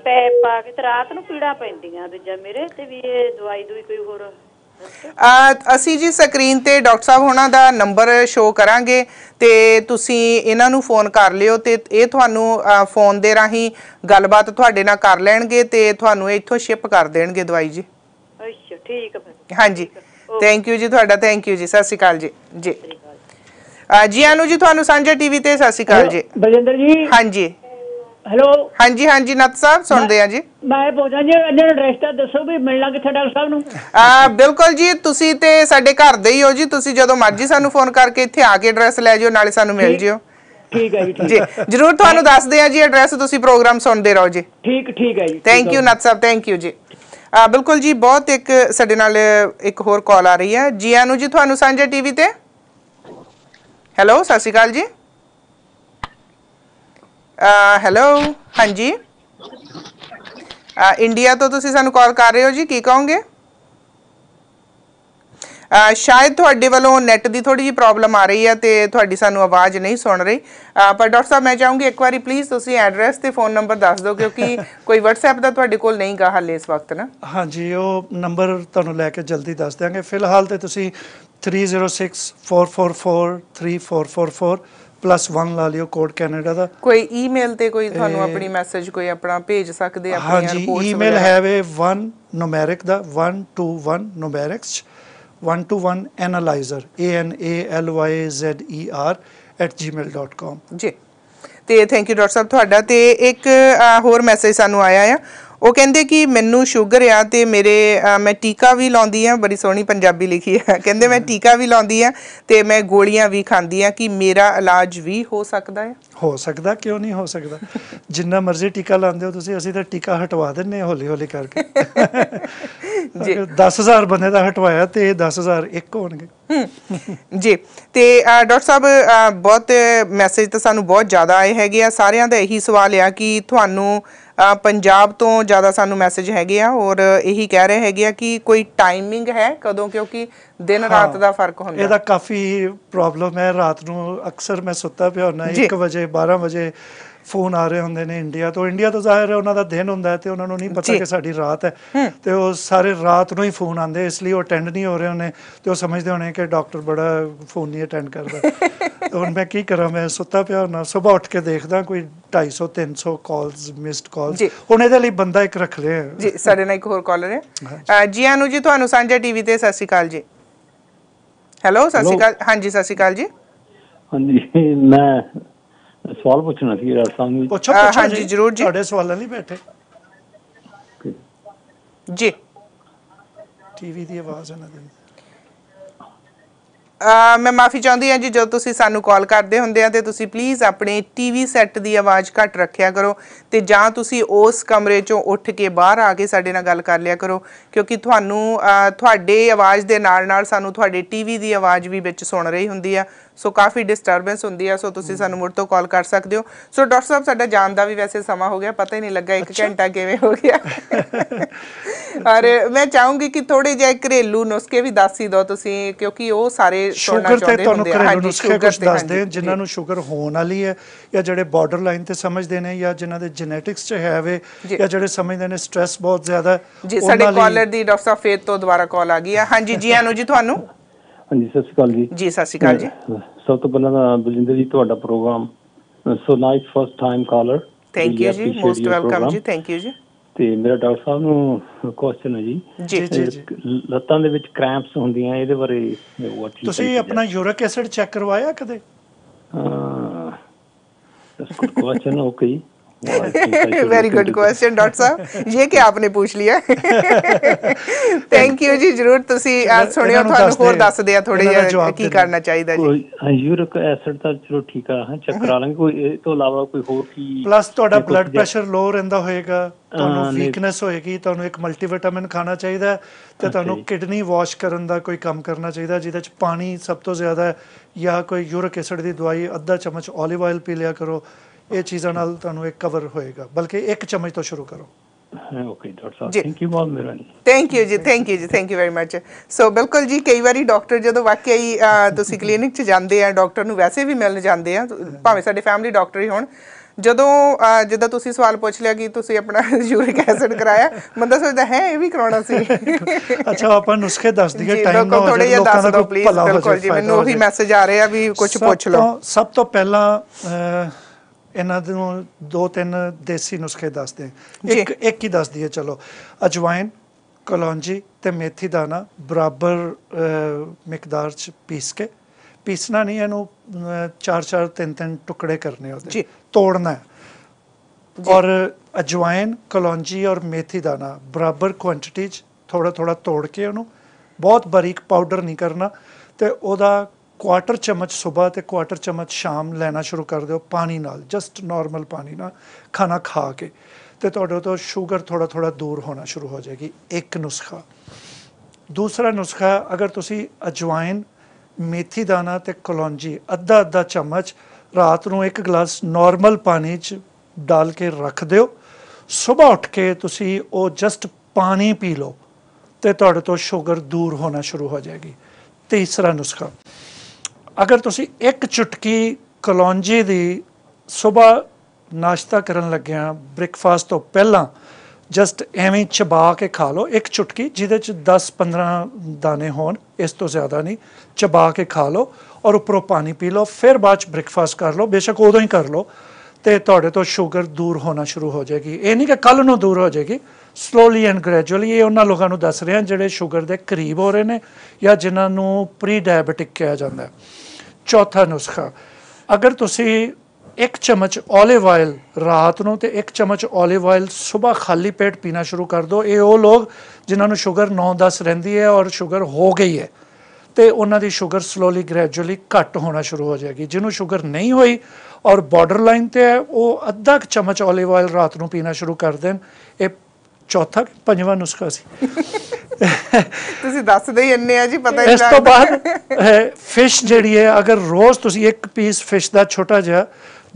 पैप पा के ते रात नूं पीड़ा पैंदियां दूजा मेरे ते वी ए दवाई दूई कोई होर असी जी स्क्रीन ते डॉक्टर साहब होना दा नंबर शो करांगे ते तुसी इन्हां नूं फोन कर लिओ ते इह तुहानूं फोन दे राही गलबात तुहाडे नाल कर लैणगे ते तुहानूं इत्थों शिप कर देणगे दवाई जी। अच्छा ठीक है हाँ जी थैंक यू जी थोड़ा थैंक यू जी सत श्री अकाल जी जी जी आनू जी थानू सांझा टीवी ते सत श्री अकाल जी बलजिंदर जी हाँ जी हेलो हाँ जी नत साहब सुनते हैं जी मैं पूछना जी इन्हां दा एड्रेस दसो भी मिलना कित्थे डॉक्टर साहब नूं बिल्कुल जी तुसी ते साडे घर दे ही हो जी तुसी जदों मर्जी सानू फोन करके इत्थे आके एड्रेस लै जिओ नाले सानू मिल जिओ ठीक है जी जी जरूर थानू दसदे आ जी एड्रेस तुसी प्रोग्राम सुनदे रहो जी ठीक ठीक है जी थैंक यू नत साहब थैंक यू जी बिल्कुल जी बहुत एक साडे नाल एक होर कॉल आ रही है जी आनू जी थानू सांझा टीवी ते हेलो सत श्री अकाल जी हेलो हाँ जी इंडिया तो तुसी सानू कॉल कर रहे हो जी की कहोगे शायद तुहाडे वालों नैट की थोड़ी जी प्रॉब्लम आ रही है तो तुहाडी सानू आवाज़ नहीं सुन रही पर डॉक्टर साहब मैं चाहूँगी एक बार प्लीज़ तुसी एड्रैस ते फोन नंबर दस दो क्योंकि कोई व्हाट्सएप दा तुहाडे कोल नहीं गा हाले इस वक्त ना। हाँ जी वो नंबर तुहानू लैके जल्दी दस देंगे फिलहाल तो तुसी 3064443444 +1 ਲਾ ਲਿਓ ਕੋਡ ਕੈਨੇਡਾ ਦਾ ਕੋਈ ਈਮੇਲ ਤੇ ਕੋਈ ਤੁਹਾਨੂੰ ਆਪਣੀ ਮੈਸੇਜ ਕੋਈ ਆਪਣਾ ਭੇਜ ਸਕਦੇ ਆ ਆਪਣੀ ਰਿਪੋਰਟਸ ਵਗੈਰਾ। ਹਾਂ ਜੀ ਈਮੇਲ ਹੈ ਵੇ 1 numeric ਦਾ 121 numerics 121 analyzer analyzer@gmail.com ਜੀ ਤੇ ਥੈਂਕ ਯੂ ਡਾਕਟਰ ਸਾਹਿਬ ਤੁਹਾਡਾ ਤੇ ਇੱਕ ਹੋਰ ਮੈਸੇਜ ਸਾਨੂੰ ਆਇਆ ਆ वो कहते कि मैनू शुगर आ तो मेरे मैं टीका भी लाँदी हाँ बड़ी सोहनी पंजाबी लिखी है कहते मैं टीका भी लाँदी हाँ तो मैं गोलियां भी खाँदी हाँ कि मेरा इलाज भी हो सकता है हो सकता क्यों नहीं हो सकता जिन्ना मर्जी टीका लाँदे हो तुसीं असीं तो टीका हटवा दें हौली हौली करके जी 10,000 बंदे का हटवाया तो 10,000 एक होणगे जी। तो डॉक्टर साहब बहुत मैसेज तो सानू बहुत ज़्यादा आए है सारियां दा यही सवाल आ कि तुहानू पंजाब तो ज़्यादा सानू मैसेज हैगे आ और यही कह रहे हैं कि कोई टाइमिंग है कदों क्योंकि दिन रात का फर्क होंदा है। इहदा काफ़ी प्रॉब्लम है रात नू अक्सर मैं सुत्ता पिया हुंदा 1 बजे 12 बजे फोन आ रहे होंगे ने इंडिया तो जाहिर है उन्होंने दिन होंगे तो उन्होंने नहीं पता कि साड़ी रात है तो वो सारे रात को ही फोन आते इसलिए वो अटेंड नहीं हो रहे होने तो वो समझते होने कि डॉक्टर बड़ा फोन नहीं अटेंड करता तो मैं की करा मैं सुता पिया होना सुबह उठ के देखदा कोई 250-300 कॉल्स मिस्ड कॉल्स हुण इहदे लई बंदा एक रख रहे हैं जी। साडे नाल एक होर कॉलर है जी आनू जी तुहानू सांझा टीवी ते सत श्री अकाल जी हेलो सत श्री अकाल हाँ जी सत श्री अकाल जी हाँ जी मैं सवाल पूछना थी डॉक्टर साहब पूछो हाँ जी जरूर जी थोड़े सवाल नहीं बैठे जी टीवी दी आवाज है ना मैं माफ़ी चाहती हाँ जी, जो तुसी सानू कॉल करते होंदे आ ते तुसी प्लीज़ अपने टीवी सैट की आवाज़ घट रखिया करो तो जां तुसी उस कमरे चों उठ के बाहर आके साडे नाल गल कर लिया करो, क्योंकि तुहानू तुहाडे आवाज़ दे नाल नाल सानू तुहाडे टीवी की आवाज़ भी विच सुन रही हुंदी आ, सो काफ़ी डिस्टरबेंस हुंदी आ। सो तुसी सानू मुड़ तो कॉल कर सकदे हो। सो डॉक्टर साहब साडा जान दा भी वैसे समा हो गया, पता ही नहीं लगा एक घंटा किवें हो गया। और मैं चाहूँगी कि थोड़े जिहे घरेलू नुस्खे भी दस ही दो तुसी, क्योंकि वो सारे शुगर ते तुहानू घरेलू नुस्खे कुछ दस दे जिन्हां नूं शुगर होण वाली है या जिहड़े बॉर्डर लाइन ते समझदे ने या जिन्हां दे जेनेटिक्स च है वे या जिहड़े समझदे ने स्ट्रेस बहुत ज़्यादा। जी साडे कॉलर दी डॉक्टर साहब फेर तो दोबारा कॉल आ गई है। हाँ जी, जी आनू जी तुहानू। हाँ जी सत श्री अकाल जी। जी सत श्री अकाल जी। सब तो पहला बलविंदर जी तुहाडा programme so nice first time caller. Thank you जी, मोस्ट वेलकम जी, थैंक यू जी। ते मेरा डॉक्टर साहब नूं क्वेश्चन है जी, लत्तां दे विच क्रैम्प्स हुंदियां इहदे बारे तुसीं अपना यूरिक एसिड चेक करवाया कदे? Question okay very good question doctor साहब, ये क्या आपने पूछ लिया। थैंक यू जी, जरूर तुसीं सुनियो तुहानूं होर दस दे थोड़े जिहा की करना चाहिदा जी। यूरिक एसिड तां चलो ठीक आ, हां चेक करा लांगे, कोई इस तो इलावा कोई होर की प्लस ਤੁਹਾਡਾ ਬਲੱਡ ਪ੍ਰੈਸ਼ਰ ਲੋ ਰਹਿੰਦਾ ਹੋਏਗਾ, ਤੁਹਾਨੂੰ ਵੀਕਨੈਸ ਹੋਏਗੀ, ਤੁਹਾਨੂੰ ਇੱਕ ਮਲਟੀਵਿਟਾਮਿਨ ਖਾਣਾ ਚਾਹੀਦਾ ਤੇ ਤੁਹਾਨੂੰ ਕਿਡਨੀ ਵਾਸ਼ ਕਰਨ ਦਾ ਕੋਈ ਕੰਮ ਕਰਨਾ ਚਾਹੀਦਾ ਜਿਹਦੇ ਚ ਪਾਣੀ ਸਭ ਤੋਂ ਜ਼ਿਆਦਾ ਜਾਂ ਕੋਈ ਯੂਰਿਕ ਐਸਿਡ ਦੀ ਦਵਾਈ ਅੱਧਾ ਚਮਚ ਓਲੀਵ ਆਇਲ ਪੀ ਲਿਆ ਕਰੋ। ਇਹ ਚੀਜ਼ਾਂ ਨਾਲ ਤੁਹਾਨੂੰ ਇੱਕ ਕਵਰ ਹੋਏਗਾ, ਬਲਕਿ ਇੱਕ ਚਮਚ ਤੋਂ ਸ਼ੁਰੂ ਕਰੋ। ओके डॉक्टर साहब थैंक यू बहुत मेहरबानी। थैंक यू जी, थैंक यू जी, thank you very much. So बिल्कुल जी, कई बार डॉक्टर जो वाकई तुसी क्लीनिक च जांदे आ, डॉक्टर नूं वैसे भी मिलण जांदे आ, भावें साडे फैमिली डॉक्टर ही होण, ਜਦੋਂ ਜਿੱਦਾਂ ਤੁਸੀਂ ਸਵਾਲ ਪੁੱਛ ਲਿਆ ਕਿ ਤੁਸੀਂ ਆਪਣਾ ਯੂਰਿਕ ਐਸਿਡ ਕਰਾਇਆ, ਬੰਦਾ ਸੋਚਦਾ ਹੈ ਇਹ ਵੀ ਕਰਾਉਣਾ ਸੀ। ਅੱਛਾ ਆਪਾਂ ਨੁਸਖੇ ਦੱਸ ਦਈਏ ਟਾਈਮ ਨਾਲ ਲੋਕਾਂ ਦਾ ਕੋਈ ਭਲਾ ਹੋ ਜਾਵੇ। ਮੈਨੂੰ ਉਹੀ ਮੈਸੇਜ ਆ ਰਿਹਾ ਵੀ ਕੁਝ ਪੁੱਛ ਲਓ। ਸਭ ਤੋਂ ਪਹਿਲਾਂ ਇਹਨਾਂ ਨੂੰ ਦੋ ਤਿੰਨ ਦੇਸੀ ਨੁਸਖੇ ਦੱਸਦੇ, ਇੱਕ ਹੀ ਦੱਸਦੀ ਹੈ। ਚਲੋ ਅਜਵਾਇਨ, ਕਲੌਂਜੀ ਤੇ ਮੇਥੀ ਦਾਣਾ ਬਰਾਬਰ ਮਿਕਦਾਰ ਚ ਪੀਸ ਕੇ, ਪੀਸਣਾ ਨਹੀਂ ਇਹਨੂੰ ਚਾਰ ਚਾਰ ਤਿੰਨ ਤਿੰਨ ਟੁਕੜੇ ਕਰਨੇ ਉਹਦੇ, ਤੋੜਨਾ। ਔਰ ਅਜਵਾਇਨ, ਕਲੌਂਜੀ ਔਰ ਮੇਥੀ ਦਾਣਾ ਬਰਾਬਰ ਕੁਆਂਟਿਟੀ ਚ ਥੋੜਾ ਥੋੜਾ ਤੋੜ ਕੇ ਉਹਨੂੰ ਬਹੁਤ ਬਰੀਕ ਪਾਊਡਰ ਨਹੀਂ ਕਰਨਾ, ਤੇ ਉਹਦਾ क्वार्टर चम्मच सुबह तो क्वार्टर चम्मच शाम लेना शुरू कर दो पानी नाल, जस्ट नॉर्मल पानी नाल खाना खा के, तो तुहाडे तो शुगर थोड़ा थोड़ा दूर होना शुरू हो जाएगी। एक नुस्खा। दूसरा नुस्खा, अगर तुसी अजवाइन, मेथी दाना तो कलौंजी अद्धा अद्धा चम्मच रात को एक गिलास नॉर्मल पानी च डाल के रख दो, सुबह उठ के तुसी वो जस्ट पानी पी लो तो तुहाडे तो शुगर दूर होना शुरू हो जाएगी। तीसरा नुस्खा, अगर तुसी एक चुटकी कलौंजी दी सुबह नाश्ता करन लगे ब्रेकफास्ट तो पहला जस्ट एवें चबा के खा लो एक चुटकी, जिदे 10-15 दाने होन, इस तो ज़्यादा नहीं, चबा के खा लो और उपरों पानी पी लो, फिर बाद ब्रेकफास्ट कर लो, बेशक उदों ही कर लो, तो तुहाडे तो शुगर दूर होना शुरू हो जाएगी। ये नहीं कि कल नूं दूर हो जाएगी, स्लोली एंड ग्रैजुअली। ये उन्होंने लोगों को दस रहे हैं जोड़े शुगर के करीब हो रहे हैं या जिन्होंने प्री डायबिटिक कहा जाता है। चौथा नुस्खा, अगर तुसी एक चम्मच ओलिव ऑयल रात को तो एक चम्मच ओलिव ऑयल सुबह खाली पेट पीना शुरू कर दो। ये वो लोग जिन्होंने शुगर 9-10 रहती है और शुगर हो गई है तो उन्होंने शुगर स्लोली ग्रैजुअली घट होना शुरू हो जाएगी। जिन्होंने शुगर नहीं हुई और बॉर्डर लाइन पर है वो अद्धा चम्मच ओलिव ऑयल रात को पीना शुरू कर दें। ये चौथा पंजवां नुस्खा सी। ਤੁਸੀਂ ਦੱਸਦੇ ਹੀ ਇੰਨੇ ਆ ਜੀ, ਪਤਾ ਹੀ ਲੱਗਦਾ। ਇਸ ਤੋਂ ਬਾਅਦ ਫਿਸ਼ ਜਿਹੜੀ ਹੈ, ਅਗਰ ਰੋਜ਼ ਤੁਸੀਂ ਇੱਕ ਪੀਸ ਫਿਸ਼ ਦਾ ਛੋਟਾ ਜਿਹਾ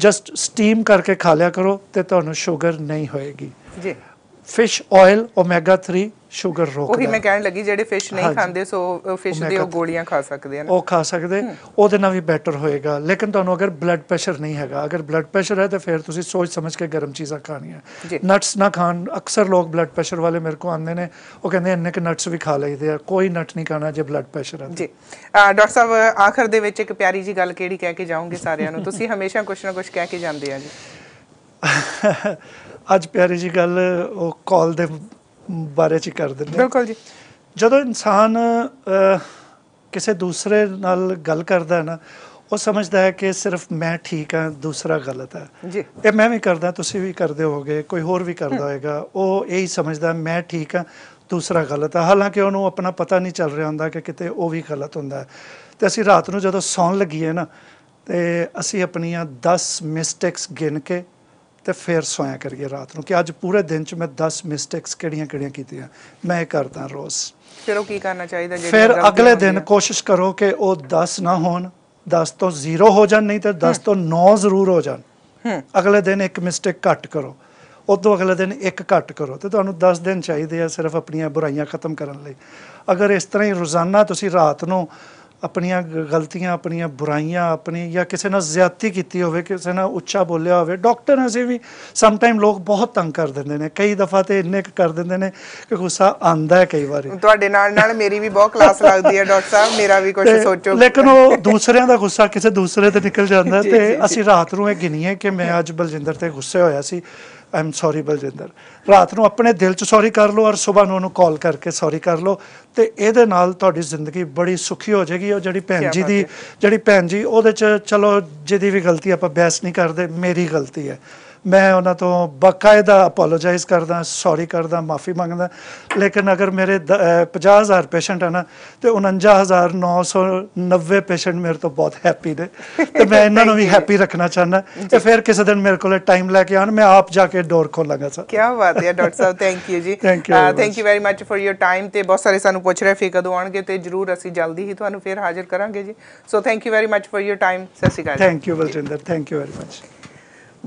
ਜਸਟ ਸਟੀਮ ਕਰਕੇ ਖਾ ਲਿਆ ਕਰੋ ਤੇ ਤੁਹਾਨੂੰ ਸ਼ੂਗਰ ਨਹੀਂ ਹੋਏਗੀ ਜੀ। ਫਿਸ਼ ਆਇਲ ਓਮੇਗਾ 3 ਸ਼ੂਗਰ ਰੋਕਦਾ। ਉਹੀ ਮੈਂ ਕਹਿਣ ਲੱਗੀ, ਜਿਹੜੇ ਫਿਸ਼ ਨਹੀਂ ਖਾਂਦੇ ਸੋ ਫਿਸ਼ ਦੇ ਉਹ ਗੋਲੀਆਂ ਖਾ ਸਕਦੇ ਹਨ, ਉਹ ਖਾ ਸਕਦੇ, ਉਹਦੇ ਨਾਲ ਵੀ ਬੈਟਰ ਹੋਏਗਾ। ਲੇਕਿਨ ਤੁਹਾਨੂੰ ਅਗਰ ਬਲੱਡ ਪ੍ਰੈਸ਼ਰ ਨਹੀਂ ਹੈਗਾ, ਅਗਰ ਬਲੱਡ ਪ੍ਰੈਸ਼ਰ ਹੈ ਤਾਂ ਫਿਰ ਤੁਸੀਂ ਸੋਚ ਸਮਝ ਕੇ ਗਰਮ ਚੀਜ਼ਾਂ ਖਾਣੀਆਂ, ਨਟਸ ਨਾ ਖਾਣ। ਅਕਸਰ ਲੋਕ ਬਲੱਡ ਪ੍ਰੈਸ਼ਰ ਵਾਲੇ ਮੇਰੇ ਕੋਲ ਆਉਂਦੇ ਨੇ, ਉਹ ਕਹਿੰਦੇ ਇੰਨੇ ਕਿ ਨਟਸ ਵੀ ਖਾ ਲਈਦੇ ਆ, ਕੋਈ ਨਟ ਨਹੀਂ ਖਾਣਾ ਜੇ ਬਲੱਡ ਪ੍ਰੈਸ਼ਰ ਹੈ ਜੀ। ਡਾਕਟਰ ਸਾਹਿਬ ਆਖਰ ਦੇ ਵਿੱਚ ਇੱਕ ਪਿਆਰੀ ਜੀ ਗੱਲ ਕਿਹੜੀ ਕਹਿ ਕੇ ਜਾਓਗੇ ਸਾਰਿਆਂ ਨੂੰ? ਤੁਸੀਂ ਹਮੇਸ਼ਾ ਕੁਛ ਨਾ ਕੁਛ ਕਹਿ ਕੇ ਜਾਂਦੇ ਆ ਜੀ। ਅੱਜ ਪਿਆਰੀ ਜੀ ਗੱਲ ਉਹ ਕਾਲ ਦੇ बारे च कर दें। बिल्कुल जी, जो इंसान किसी दूसरे नाल गल करता है ना, वो समझता है कि सिर्फ मैं ठीक हाँ दूसरा गलत है जी। ये मैं भी करता, तुसी भी करते हो गए, कोई होर भी करता होगा, वो यही समझता मैं ठीक हाँ दूसरा गलत है, हालांकि उन्होंने अपना पता नहीं चल रहा होंगे कि कितने वो भी गलत होंगे। तो असी रात को जो सौन लगी ना तो असी अपन 10 मिसटेक्स गिन के तो फिर सोया करिए रात को कि अज पूरे दिन च मैं 10 मिसटेक्स किहड़ियां कीतियां मैं करता रोज़। फिर की करना चाहिए, फिर अगले दिन कोशिश करो कि वो 10 ना हो, 10 तो 0 हो जाए, नहीं तो 10 तो 9 जरूर हो जाए। अगले दिन एक मिसटेक घट करो, उदों अगले दिन एक घट करो, तो तुहानू 10 दिन चाहिए है सिर्फ अपन बुराइयां खत्म करने लई। अगर इस तरह ही रोज़ाना तुसीं रात को अपन गलतियां अपन बुराइयां अपनी या किसी ने ज्यादती की हो, किसी ने उच्चा बोलिया हो, डॉक्टर असें भी समटाइम लोग बहुत तंग कर देंगे ने, कई दफ़ा तो इन्ने कर देंगे ने कि गुस्सा आता है कई बार। तो मेरी भी बहुत क्लास लगती है डॉक्टर साहब, मेरा भी कुछ सोचो, लेकिन वो दूसरों का गुस्सा किसी दूसरे से निकल जाता है। तो असी रात को यह गिनीए कि मैं अज बलजिंदर से गुस्से होया सी, आई एम सॉरी बलजिंदर। रात को अपने दिल च सॉरी कर लो और सुबह उन्होंने कॉल करके सॉरी कर लो, तो ये जिंदगी बड़ी सुखी हो जाएगी। और जी भैन जी वो चलो जिदी भी गलती आप बहस नहीं करते, मेरी गलती है, मैं उन्होंने तो बाकायदा अपोलोजाइज करदा, सॉरी करदा, माफ़ी मंगदा। लेकिन अगर मेरे 50,000 पेशेंट है ना तो 49,990 पेशेंट मेरे तो बहुत हैप्पी ने, तो मैं इन्होंने भी हैप्पी रखना चाहना। तो फिर किसी दिन मेरे को टाइम लैके आन, मैं आप जाके डोर खोलांगा। सर क्या बात है डॉक्टर साहब, थैंक यू जी, thank you very much for your time. तो बहुत सारे सूँ पूछ रहे फिर कदों आएंगे, तो जरूर असी जल्दी ही तुहानू फिर हाजिर करांगे जी। So thank you very much for your time, सत श्री अकाल। Thank you Baljinder, thank you very much.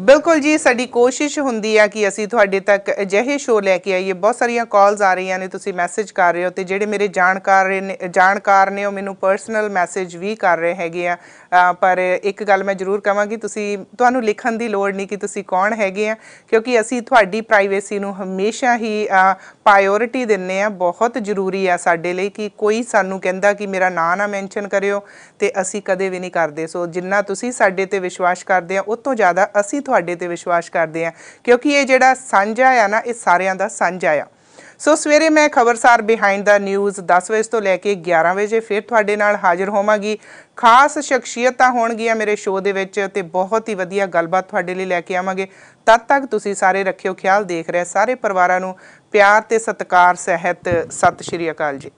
बिल्कुल जी, साड़ी कोशिश होंदी है कि असी तुहाडे तक अजिहे शो लैके आईए। बहुत सारिया कॉल्स आ रही ने, तुसी मैसेज कर रहे हो, तो जिहड़े मेरे जानकार ने मैनू परसनल मैसेज भी कर रहे हैगे आ। पर एक गल मैं जरूर कहांगी, तुहानू लिखण दी लोड़ नहीं कि तुसी कौन हैगे आ, क्योंकि असी तुहाडी प्राइवेसी नू हमेशा ही प्रायोरिटी दिंने आ। बहुत जरूरी आ साडे लई कि कोई सानू कहंदा कि मेरा नां ना मैंशन करियो, ते असी कदे भी नहीं करदे। सो जिन्ना तुसी साडे ते विश्वास करदे आ, उस तों ज़्यादा असी ਤੁਹਾਡੇ ਤੇ ਵਿਸ਼ਵਾਸ ਕਰਦੇ ਆ, क्योंकि ये ਜਿਹੜਾ ਸਾਂਝਾ ਆ ना, ये ਸਾਰਿਆਂ ਦਾ ਸਾਂਝਾ ਆ। सो सवेरे मैं खबरसार बिहाइंड द न्यूज़ 10 बजे तो लैके 11 बजे फिर ਤੁਹਾਡੇ ਨਾਲ ਹਾਜ਼ਰ ਹੋਵਾਂਗੀ। खास शख्सियत होणगियां मेरे शो दे विच, ते बहुत ही वधिया गलबात ਤੁਹਾਡੇ ਲਈ ਲੈ ਕੇ ਆਵਾਂਗੇ। तद तक ਤੁਸੀਂ सारे रखियो ख्याल, देख रहे सारे परिवारां ਨੂੰ प्यार ਤੇ ਸਤਿਕਾਰ, ਸਹਿਤ, सत श्री अकाल जी।